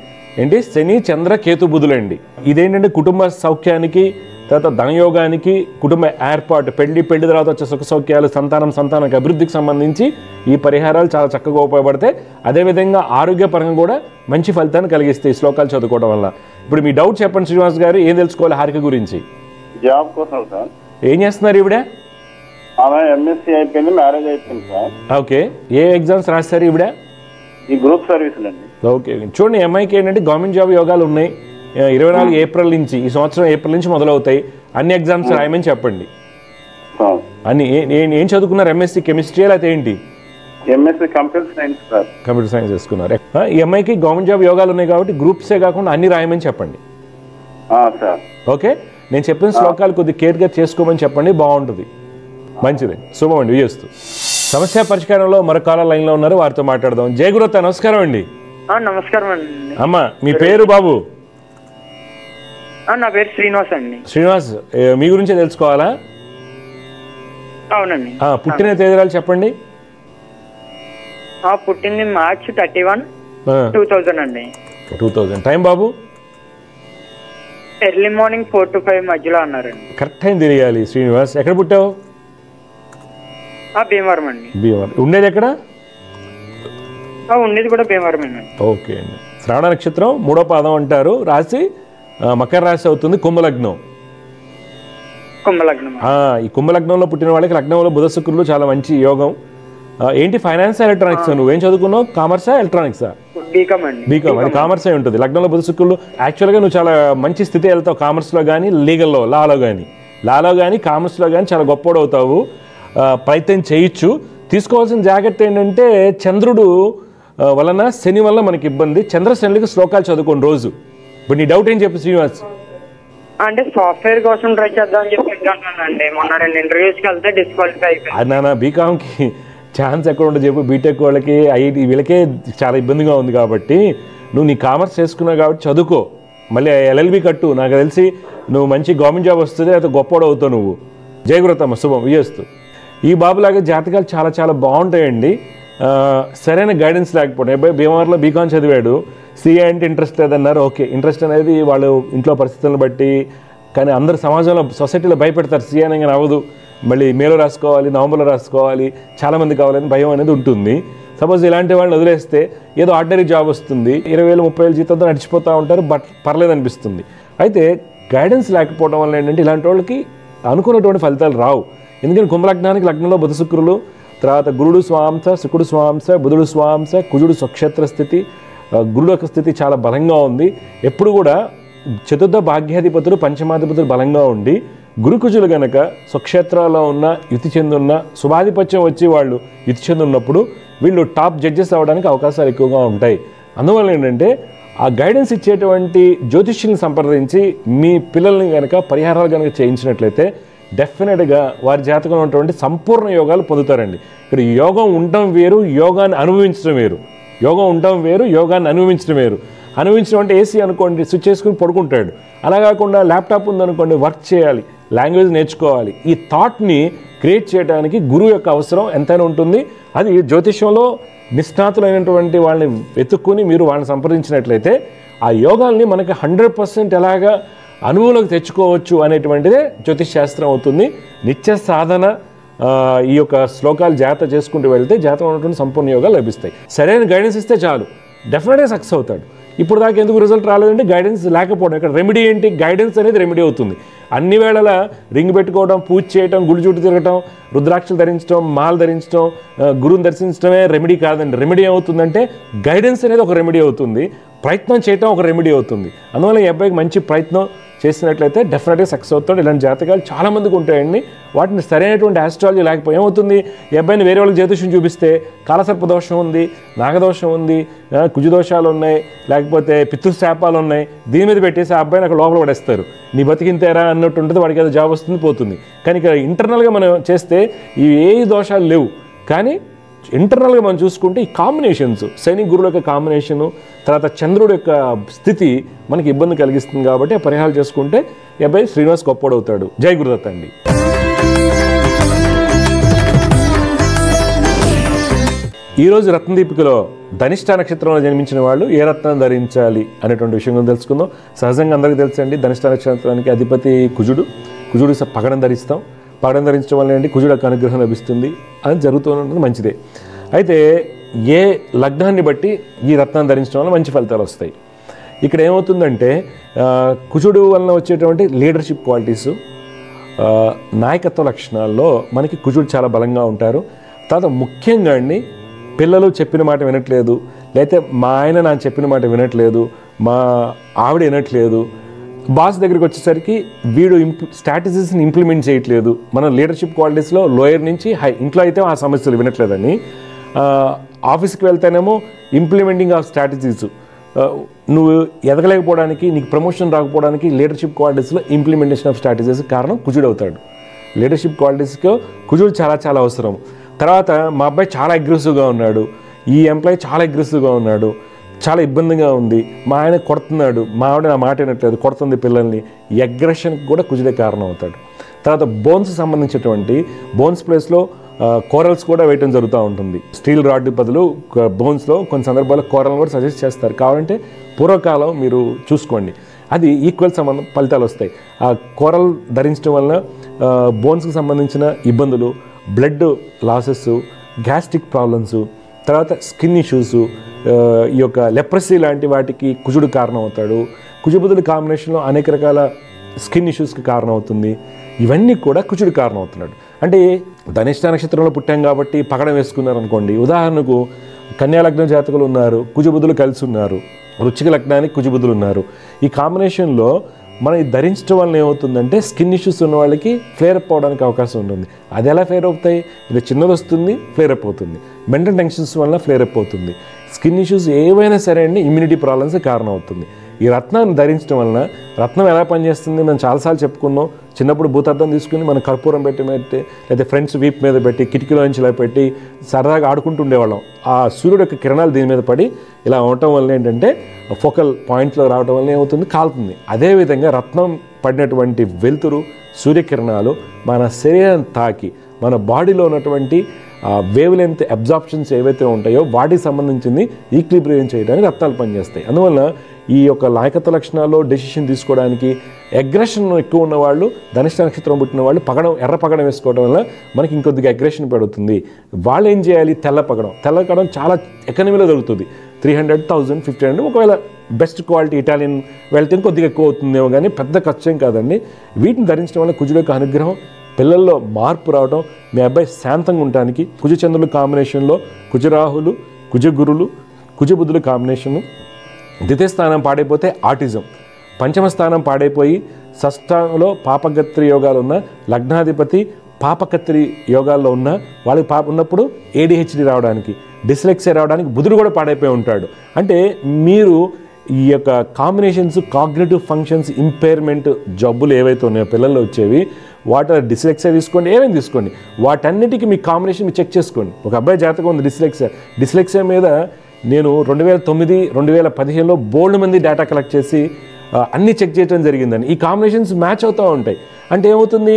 ఏంటి, శని చంద్ర కేతు బుధులండి. ఇదేంటంటే కుటుంబ సౌఖ్యానికి, తర్వాత ధనయోగానికి, కుటుంబ ఏర్పాటు, పెళ్లి తర్వాత వచ్చే సుఖ సౌఖ్యాలు, సంతానానికి అభివృద్ధికి సంబంధించి ఈ పరిహారాలు చాలా చక్కగా ఉపయోగపడతాయి. అదేవిధంగా ఆరోగ్యపరంగా కూడా మంచి ఫలితాన్ని కలిగిస్తాయి శ్లోకాలు చదువుకోవడం వల్ల. ఇప్పుడు మీ డౌట్ చెప్పండి శ్రీనివాస్ గారు, ఏం తెలుసుకోవాలి హారిక గురించి? జాబ్ కోసం సార్. ఏం చేస్తున్నారు ఈవిడ? ఎంఎస్సీ అయిపోయింది, మ్యారేజ్ అయిపోయింది సార్. ఓకే, ఏ ఎగ్జామ్స్ రాస్తారు ఈవిడ? ఈ గ్రూప్ సర్వీస్ అండి. ఓకే, చూడండి ఎంఐకి ఏంటంటే గవర్నమెంట్ జాబ్ యోగాలు ఉన్నాయి. 24 ఏప్రిల్ నుంచి, ఈ సంవత్సరం ఏప్రిల్ నుంచి మొదలవుతాయి. అన్ని ఎగ్జామ్స్ రాయమని చెప్పండి. అన్ని ఏం చదువుకున్నారు? ఎంఎస్సీ కెమిస్ట్రీ అయితే ఏంటి? MSc computer science sir. Computer science చేసుకున్నారు. ఎంఐకి గవర్నమెంట్ జాబ్ యోగాలు ఉన్నాయి కాబట్టి గ్రూప్సే కాకుండా అన్ని రాయమని చెప్పండి. ఓకే, నేను చెప్పిన శ్లోకాలు కొద్దిగా కేర్గా చేసుకోమని చెప్పండి, బాగుంటుంది. మంచిది. శుభం అండి. విజయస్తు. సమస్య పరిష్కారంలో మరొక కాల లైన్లో ఉన్నారు, వారితో మాట్లాడదాం. జయ గురత్త నమస్కారం అండి. నమస్కారం అండి. అమ్మ మీ పేరు బాబు? నా పేరు శ్రీనివాస్ అండి. శ్రీనివాస్, మీ గురించే తెలుసుకోవాలా? అవునండి. పుట్టిన తేదీరాలు చెప్పండి. పుట్టింది మార్చ్ 31, 2000 అండి. 2000. టైం బాబు? ఎర్లీ మార్నింగ్ 4 to 5 మధ్యలో అన్నారండి. కరెక్ట్ టైం తిరగాలి. శ్రీనివాస్, ఎక్కడ పుట్టావు? భీమవరం అండి. భీమవరం. ఉండేది ఎక్కడ? ఉండేది కూడా భీమవరం అండి. ఓకే అండి. శ్రవణ నక్షత్రం మూడో పాదం అంటారు. రాశి మకర రాశి అవుతుంది. కుంభలగ్నం. ఈ కుంభలగ్నంలో పుట్టిన వాళ్ళకి లగ్నంలో బుధ శుక్రులు చాలా మంచి యోగం. ఏంటి ఫైనాన్స్ ఎలక్ట్రానిక్స్? నువ్వేం చదువుకున్నావు? కామర్సా ఎలక్ట్రానిక్సా? బీకామ్. అది కామర్స్ అయి ఉంటుంది. లగ్నంలో బుధ శుక్రులు యాక్చువల్గా నువ్వు చాలా మంచి స్థితి వెళ్తావు. కామర్స్లో కానీ లీగల్లో లాలో కానీ కామర్స్లో కానీ చాలా గొప్పోడు అవుతావు. ప్రయత్నం చేయొచ్చు. తీసుకోవాల్సిన జాగ్రత్త ఏంటంటే చంద్రుడు వలన శని వల్ల మనకి ఇబ్బంది. చంద్ర శనికి శ్లోకాలు చదువుకోండి రోజు. ఇప్పుడు నీ డౌట్ ఏం చెప్పు శ్రీనివాస్? అంటే సాఫ్ట్వేర్ కోసం ట్రై చేద్దాం అని చెప్పి అంటున్నానండి. మొన్న రెండు ఇంటర్వ్యూస్కి వెళ్తే డిస్క్వాలిఫై అయిపోయింది. అది నాన్న బీకామ్కి ఛాన్స్ ఎక్కడ ఉండదు చెప్పు. బీటెక్ వాళ్ళకి ఐటీ వీళ్ళకే చాలా ఇబ్బందిగా ఉంది. కాబట్టి నువ్వు నీ కామర్స్ చేసుకున్నావు కాబట్టి చదువుకో. మళ్ళీ ఎల్ఎల్బి కట్టు. నాకు తెలిసి నువ్వు మంచి గవర్నమెంట్ జాబ్ వస్తుంది. అయితే గొప్పవాడు అవుతావు నువ్వు. జయగురతమ్మ శుభం విజయస్తు. ఈ బాబులాగా జాతకాలు చాలా చాలా బాగుంటాయండి. సరైన గైడెన్స్ లేకపోవడం. అబ్బాయి బీమార్లో బీకాం చదివాడు. సిఏ అంటే ఇంట్రెస్ట్ లేదన్నారు. ఓకే, ఇంట్రెస్ట్ అనేది వాళ్ళు ఇంట్లో పరిస్థితులను బట్టి. కానీ అందరు సమాజంలో సొసైటీలో భయపెడతారు. సిఏ అనగా అవ్వదు, మళ్ళీ మేలో రాసుకోవాలి, నవంబర్లో రాసుకోవాలి, చాలామంది కావాలని భయం అనేది ఉంటుంది. సపోజ్ ఇలాంటి వాళ్ళని వదిలేస్తే ఏదో ఆర్డినరీ జాబ్ వస్తుంది, 20,000-30,000 జీతంతో నడిచిపోతూ ఉంటారు. బట్ పర్లేదు అనిపిస్తుంది. అయితే గైడెన్స్ లేకపోవడం వల్ల ఏంటంటే ఇలాంటి వాళ్ళకి అనుకున్నటువంటి ఫలితాలు రావు. ఎందుకంటే కుంభలగ్నానికి లగ్నంలో బుధ శుక్రులు, తర్వాత గురుడు స్వాంస, శుకుడు స్వాంస, బుధుడు స్వాంస, కుజుడు స్వక్షేత్ర స్థితి, గురుడు యొక్క స్థితి చాలా బలంగా ఉంది. ఎప్పుడు కూడా చతుర్థ భాగ్యాధిపతులు పంచమాధిపతులు బలంగా ఉండి గురుకుజులు కనుక స్వక్షేత్రాల్లో ఉన్న యుతి చెందున్న శుభాధిపత్యం వచ్చి వాళ్ళు యుతి చెందున్నప్పుడు వీళ్ళు టాప్ జడ్జెస్ అవ్వడానికి అవకాశాలు ఎక్కువగా ఉంటాయి. అందువల్ల ఏంటంటే ఆ గైడెన్స్ ఇచ్చేటువంటి జ్యోతిష్యుని సంప్రదించి మీ పిల్లల్ని కనుక పరిహారాలు కనుక చేయించినట్లయితే డెఫినెట్గా వారి జాతకంలో ఉన్నటువంటి సంపూర్ణ యోగాలు పొందుతారండి. ఇక్కడ యోగం ఉండటం వేరు, యోగాన్ని అనుభవించడం వేరు. యోగం ఉండటం వేరు, యోగాన్ని అనుభవించడం వేరు. అనుభవించడం అంటే ఏసీ అనుకోండి, స్విచ్ చేసుకుని పడుకుంటాడు. అలా కాకుండా ల్యాప్టాప్ ఉందనుకోండి, వర్క్ చేయాలి, లాంగ్వేజ్ నేర్చుకోవాలి. ఈ థాట్ని క్రియేట్ చేయడానికి గురువు యొక్క అవసరం ఎంతైనా ఉంటుంది. అది జ్యోతిష్యంలో నిష్ణాతులైనటువంటి వాళ్ళని వెతుక్కుని మీరు వాళ్ళని సంప్రదించినట్లయితే ఆ యోగాల్ని మనకి 100% ఎలాగా అనుభవంలోకి తెచ్చుకోవచ్చు అనేటువంటిదే జ్యోతిష్ శాస్త్రం అవుతుంది. నిత్య సాధన ఈ యొక్క శ్లోకాలు జాతర చేసుకుంటూ వెళ్తే జాతర ఉన్నటువంటి సంపూర్ణ యోగాలు లభిస్తాయి. సరైన గైడెన్స్ ఇస్తే చాలు, డెఫినెట్గా సక్సెస్ అవుతాడు. ఇప్పుడు దాకా ఎందుకు రిజల్ట్ రాలేదంటే గైడెన్స్ లేకపోవడం. ఇక్కడ రెమెడీ ఏంటి? గైడెన్స్ అనేది రెమెడీ అవుతుంది. అన్ని వేళల రింగ్ పెట్టుకోవడం, పూజ చేయడం, గుడి చుట్టూ తిరగటం, రుద్రాక్షలు ధరించడం, మాల ధరించడం, గురువుని దర్శించడమే రెమెడీ కాదండి. రెమెడీ ఏమవుతుందంటే గైడెన్స్ అనేది ఒక రెమెడీ అవుతుంది, ప్రయత్నం చేయడం ఒక రెమెడీ అవుతుంది. అందువల్ల ఈ అబ్బాయికి మంచి ప్రయత్నం చేసినట్లయితే డెఫినెట్గా సక్సెస్ అవుతాడు. ఇలాంటి జాతకాలు చాలామందికి ఉంటాయండి. వాటిని సరైనటువంటి ఆస్ట్రాలజీ లేకపోతే ఏమవుతుంది? ఈ అబ్బాయిని వేరే వాళ్ళకి జ్యోతిష్యం చూపిస్తే కాలసర్పదోషం ఉంది, నాగదోషం ఉంది, కుజుదోషాలు ఉన్నాయి, లేకపోతే పితృశాపాలు ఉన్నాయి, దీని మీద పెట్టేసి ఆ అబ్బాయిని అక్కడ లోపల పడేస్తారు. నీ బతికింతేరా అన్నట్టు ఉంటుంది. వాడికి ఏదో జాబ్ వస్తుంది, పోతుంది. కానీ ఇక్కడ ఇంటర్నల్గా మనం చేస్తే ఇవి ఏ దోషాలు లేవు. కానీ ఇంటర్నల్గా మనం చూసుకుంటే ఈ కాంబినేషన్స్, శని గురువుల యొక్క కాంబినేషను, తర్వాత చంద్రుడు యొక్క స్థితి మనకి ఇబ్బంది కలిగిస్తుంది. కాబట్టి ఆ పరిహారాలు చేసుకుంటే అబ్బాయి శ్రీనివాస్ గొప్పవాడవుతాడు. జై గురుదత్త అండి. ఈరోజు రత్నదీపికలో ధనిష్ట నక్షత్రంలో జన్మించిన వాళ్ళు ఏ రత్నం ధరించాలి అనేటువంటి విషయం గురించి తెలుసుకుందాం. సహజంగా అందరికీ తెలుసండి, ధనిష్ట నక్షత్రానికి అధిపతి కుజుడు. కుజుడు పగడం ధరిస్తాం. పగడం ధరించడం వల్ల ఏంటి? కుజుడు యొక్క అనుగ్రహం లభిస్తుంది అని జరుగుతున్నది మంచిదే. అయితే ఏ లగ్నాన్ని బట్టి ఈ రత్నం ధరించడం వల్ల మంచి ఫలితాలు వస్తాయి. ఇక్కడ ఏమవుతుందంటే కుజుడు వలన వచ్చేటువంటి లీడర్షిప్ క్వాలిటీసు, నాయకత్వ లక్షణాల్లో మనకి కుజుడు చాలా బలంగా ఉంటారు. తర్వాత ముఖ్యంగా అండి, పిల్లలు చెప్పిన మాట వినట్లేదు, లేకపోతే మా ఆయన నా చెప్పిన మాట వినట్లేదు, మా ఆవిడ వినట్లేదు, బాస్ దగ్గరికి వచ్చేసరికి వీడు స్ట్రాటజీస్ని ఇంప్లిమెంట్ చేయట్లేదు. మన లీడర్షిప్ క్వాలిటీస్లో లోయర్ నుంచి హై. ఇంట్లో అయితే ఆ సమస్యలు వినట్లేదని, ఆఫీస్కి వెళ్తేనేమో ఇంప్లిమెంటింగ్ ఆఫ్ స్ట్రాటజీస్. నువ్వు ఎదగలేకపోవడానికి, నీకు ప్రమోషన్ రాకపోవడానికి లీడర్షిప్ క్వాలిటీస్లో ఇంప్లిమెంటేషన్ ఆఫ్ స్ట్రాటజీస్ కారణం కుజుడు అవుతాడు. లీడర్షిప్ క్వాలిటీస్కి కుజుడు చాలా చాలా అవసరం. తర్వాత మా అబ్బాయి చాలా అగ్రెసివ్గా ఉన్నాడు, ఈ ఎంప్లాయీ చాలా అగ్రెసివ్గా ఉన్నాడు, చాలా ఇబ్బందిగా ఉంది, మా ఆయన కొడుతున్నాడు, మా ఆవిడ నా మాట వినట్లేదు, కొడుతుంది పిల్లల్ని, ఈ అగ్రెషన్కి కూడా కుజుడే కారణం అవుతాడు. తర్వాత బోన్స్ సంబంధించినటువంటి బోన్స్ ప్లేస్లో కోరల్స్ కూడా వేయటం జరుగుతూ ఉంటుంది. స్టీల్ రాడ్ బదులు బోన్స్లో కొన్ని సందర్భాల్లో కోరల్ని కూడా సజెస్ట్ చేస్తారు. కావాలంటే పూర్వకాలం మీరు చూసుకోండి, అది ఈక్వల్ సంబంధం ఫలితాలు వస్తాయి. ఆ కోరల్ ధరించడం వలన బోన్స్కి సంబంధించిన ఇబ్బందులు, బ్లడ్ లాసెస్, గ్యాస్ట్రిక్ ప్రాబ్లమ్స్, తర్వాత స్కిన్ ఇష్యూస్, ఈ యొక్క లెప్రసీ లాంటి వాటికి కుజుడు కారణం అవుతాడు. కుజుబుధుడు కాంబినేషన్లో అనేక రకాల స్కిన్ ఇష్యూస్కి కారణం అవుతుంది. ఇవన్నీ కూడా కుజుడు కారణం అవుతున్నాడు. అంటే ధనిష్ట నక్షత్రంలో పుట్టాం కాబట్టి పగడం వేసుకున్నారనుకోండి, ఉదాహరణకు కన్యాలగ్నం జాతకులు ఉన్నారు, కుజుబుధులు కలిసి ఉన్నారు, వృచ్చిక లగ్నానికి కుజుబుధులు ఉన్నారు. ఈ కాంబినేషన్లో మనం ఇది ధరించడం వలన ఏమవుతుందంటే స్కిన్ ఇష్యూస్ ఉన్న వాళ్ళకి ఫ్లేరప్ అవడానికి అవకాశం ఉంటుంది. అది ఎలా ఫ్లేర్ అవుతాయి? ఇది చిన్నది వస్తుంది, ఫ్లేరప్ అవుతుంది. మెంటల్ టెన్షన్స్ వల్ల ఫ్లేరప్ అవుతుంది. స్కిన్ ఇష్యూస్ ఏవైనా సరే అండి ఇమ్యూనిటీ ప్రాబ్లమ్స్ కారణం అవుతుంది. ఈ రత్నాన్ని ధరించడం వలన, రత్నం ఎలా పనిచేస్తుంది మనం చాలాసార్లు చెప్పుకున్నాం. చిన్నప్పుడు భూతద్దం తీసుకుని మనం కర్పూరం పెట్టి పెట్టి, లేదా ఫ్రెండ్స్ వీప్ మీద పెట్టి, కిటికీలో నుంచి ఇలా పెట్టి సరదాగా ఆడుకుంటుండేవాళ్ళం. ఆ సూర్యుడు యొక్క కిరణాలు దీని మీద పడి ఇలా ఉండటం వల్ల ఏంటంటే ఫోకల్ పాయింట్లో రావడం వల్ల ఏమవుతుంది, కాలుతుంది. అదేవిధంగా రత్నం పడినటువంటి వెలుతురు, సూర్యకిరణాలు మన శరీరాన్ని తాకి మన బాడీలో ఉన్నటువంటి వేవ్ లెంత్ అబ్జార్ప్షన్స్ ఏవైతే ఉంటాయో వాటికి సంబంధించింది ఈక్విలిబ్రియం చేయడానికి రత్నాలు పనిచేస్తాయి. అందువల్ల ఈ యొక్క నాయకత్వ లక్షణాల్లో డెసిషన్ తీసుకోవడానికి అగ్రెషన్ ఎక్కువ ఉన్నవాళ్ళు, ధనిష్ట నక్షత్రం పుట్టిన వాళ్ళు పగడం, ఎర్ర పగడం వేసుకోవడం వల్ల మనకి ఇంకొద్దిగా అగ్రెషన్ పెరుగుతుంది. వాళ్ళు ఏం చేయాలి? తెల్ల పగడం చాలా ఎకనమీలో దొరుకుతుంది. 300,000, 1,500, ఒకవేళ బెస్ట్ క్వాలిటీ ఇటాలియన్ వెళ్తే కొద్దిగా ఎక్కువ అవుతుందేమో కానీ పెద్ద ఖర్చేం కాదండి. వీటిని ధరించడం వల్ల కుజుడు యొక్క అనుగ్రహం, పిల్లల్లో మార్పు రావడం, మీ అబ్బాయి శాంతంగా ఉండడానికి, కుజచంద్రుల కాంబినేషన్లో కుజరాహులు, కుజగురులు, కుజబుధుల కాంబినేషను, ద్వితీయ స్థానం పాడైపోతే ఆటిజం, పంచమ స్థానం పాడైపోయి షష్ఠంలో పాపకత్రి యోగాలు ఉన్న, లగ్నాధిపతి పాపకత్రి యోగాల్లో ఉన్న వాళ్ళకి ఉన్నప్పుడు ADHD రావడానికి, డిస్లెక్సియా రావడానికి బుధుడు కూడా పాడైపోయి ఉంటాడు. అంటే మీరు ఈ యొక్క కాంబినేషన్స్, కాగ్నిటివ్ ఫంక్షన్స్ ఇంపైర్మెంట్ జబ్బులు ఏవైతే ఉన్నాయో పిల్లల్లో వచ్చేవి, వాటి డిస్లెక్సియా తీసుకోండి, ఏమేమి తీసుకోండి, వాటన్నిటికీ మీ కాంబినేషన్ మీరు చెక్ చేసుకోండి. ఒక అబ్బాయి జాతకం ఉంది డిస్లెక్సియా మీద నేను 2009, 2015లో బోల్డ్ మంది డేటా కలెక్ట్ చేసి అన్నీ చెక్ చేయడం జరిగిందని. ఈ కాంబినేషన్స్ మ్యాచ్ అవుతూ ఉంటాయి. అంటే ఏమవుతుంది,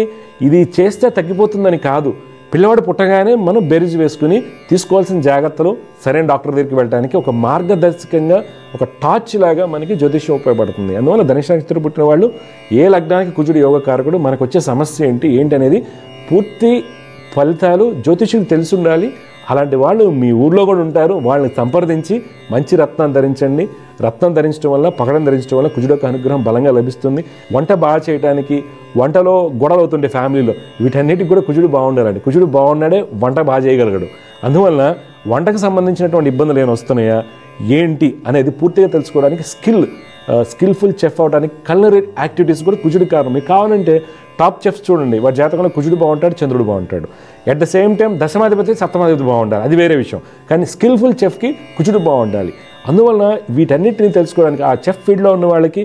ఇది చేస్తే తగ్గిపోతుందని కాదు, పిల్లవాడు పుట్టగానే మనం బెరీజ్ వేసుకుని తీసుకోవాల్సిన జాగ్రత్తలు సరైన డాక్టర్ దగ్గరికి వెళ్ళడానికి ఒక మార్గదర్శకంగా, ఒక టార్చ్ లాగా మనకి జ్యోతిష్యం ఉపయోగపడుతుంది. అందువల్ల ధనుసు నక్షత్రం పుట్టిన వాళ్ళు ఏ లగ్నానికి కుజుడు యోగకారకుడు, మనకు వచ్చే సమస్య ఏంటి అనేది పూర్తి ఫలితాలు జ్యోతిష్యులు తెలిసి ఉండాలి. అలాంటి వాళ్ళు మీ ఊళ్ళో కూడా ఉంటారు, వాళ్ళని సంప్రదించి మంచి రత్నాన్ని ధరించండి. రత్నం ధరించడం వల్ల, పగడం ధరించడం వల్ల కుజుడు యొక్క అనుగ్రహం బలంగా లభిస్తుంది. వంట బాగా చేయడానికి, వంటలో గొడవలు అవుతుండే ఫ్యామిలీలో, వీటన్నిటికి కూడా కుజుడు బాగుండాలండి. కుజుడు బాగున్నాడే వంట బాగా చేయగలగడు. అందువల్ల వంటకు సంబంధించినటువంటి ఇబ్బందులు ఏమైనా వస్తున్నాయా ఏంటి అనేది పూర్తిగా తెలుసుకోవడానికి స్కిల్ఫుల్ చెఫ్ అవడానికి కలనరీ యాక్టివిటీస్ కూడా కుజుడు కారణం. మీకు కావాలంటే టాప్ చెఫ్స్ చూడండి, వారి జాతకంలో కుజుడు బాగుంటాడు, చంద్రుడు బాగుంటాడు. అట్ ద సేమ్ టైం దశమాధిపతి, సప్తమాధిపతి బాగుండాలి, అది వేరే విషయం. కానీ స్కిల్ఫుల్ చెఫ్కి కుజుడు బాగుండాలి. అందువలన వీటన్నిటిని తెలుసుకోవడానికి ఆ చెఫ్ ఫీల్డ్లో ఉన్న వాళ్ళకి,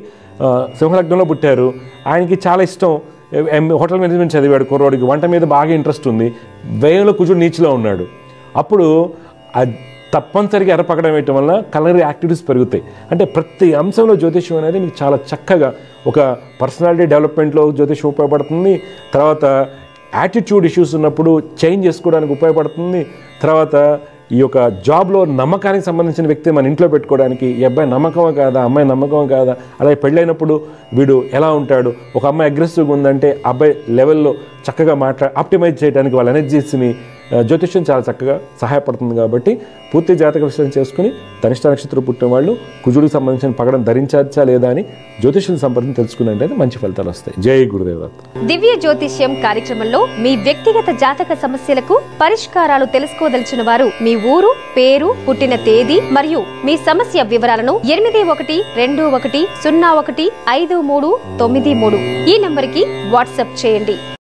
సింహలగ్నంలో పుట్టారు, ఆయనకి చాలా ఇష్టం, హోటల్ మేనేజ్మెంట్ చదివాడు, కుర్రోడికి వంట మీద బాగా ఇంట్రెస్ట్ ఉంది, వేయంలో కుజుడు నీచులో ఉన్నాడు, అప్పుడు తప్పనిసరిగా ఎర్రపగడం వేయటం వల్ల కలనరీ యాక్టివిటీస్ పెరుగుతాయి. అంటే ప్రతి అంశంలో జ్యోతిష్యం అనేది మీకు చాలా చక్కగా ఒక పర్సనాలిటీ డెవలప్మెంట్లో జ్యోతిష్యం ఉపయోగపడుతుంది. తర్వాత యాటిట్యూడ్ ఇష్యూస్ ఉన్నప్పుడు చేంజ్ చేసుకోవడానికి ఉపయోగపడుతుంది. తర్వాత ఈ యొక్క జాబ్లో నమ్మకానికి సంబంధించిన వ్యక్తి మన ఇంట్లో పెట్టుకోవడానికి, ఈ అబ్బాయి నమ్మకమే కాదా, అమ్మాయి నమ్మకమే కాదా, అలాగే పెళ్ళైనప్పుడు వీడు ఎలా ఉంటాడు, ఒక అమ్మాయి అగ్రెసివ్గా ఉందంటే అబ్బాయి లెవెల్లో చక్కగా ఆప్టిమైజ్ చేయడానికి వాళ్ళ ఎనర్జీస్ని జ్యోతిష్యం చాలా చక్కగా సహాయపడుతుంది. కాబట్టి పూర్తి జాతక విశ్లేషణ చేసుకుని ధనిష్ట నక్షత్రం పుట్టిన వాళ్ళు కుజుడికి సంబంధించిన పగడం ధరించచ్చా లేదా అని జ్యోతిష్యం సంప్రదించి తెలుసుకున్నట్లయితే మంచి ఫలితాలు వస్తాయి. జై గురుదేవ. దివ్య జ్యోతిష్యం కార్యక్రమంలో మీ వ్యక్తిగత జాతక సమస్యలకు పరిష్కారాలు తెలుసుకోదలిచిన వారు మీ ఊరు, పేరు, పుట్టిన తేదీ మరియు మీ సమస్య వివరాలను 812101539393 ఈ నంబరుకి వాట్సాప్ చేయండి.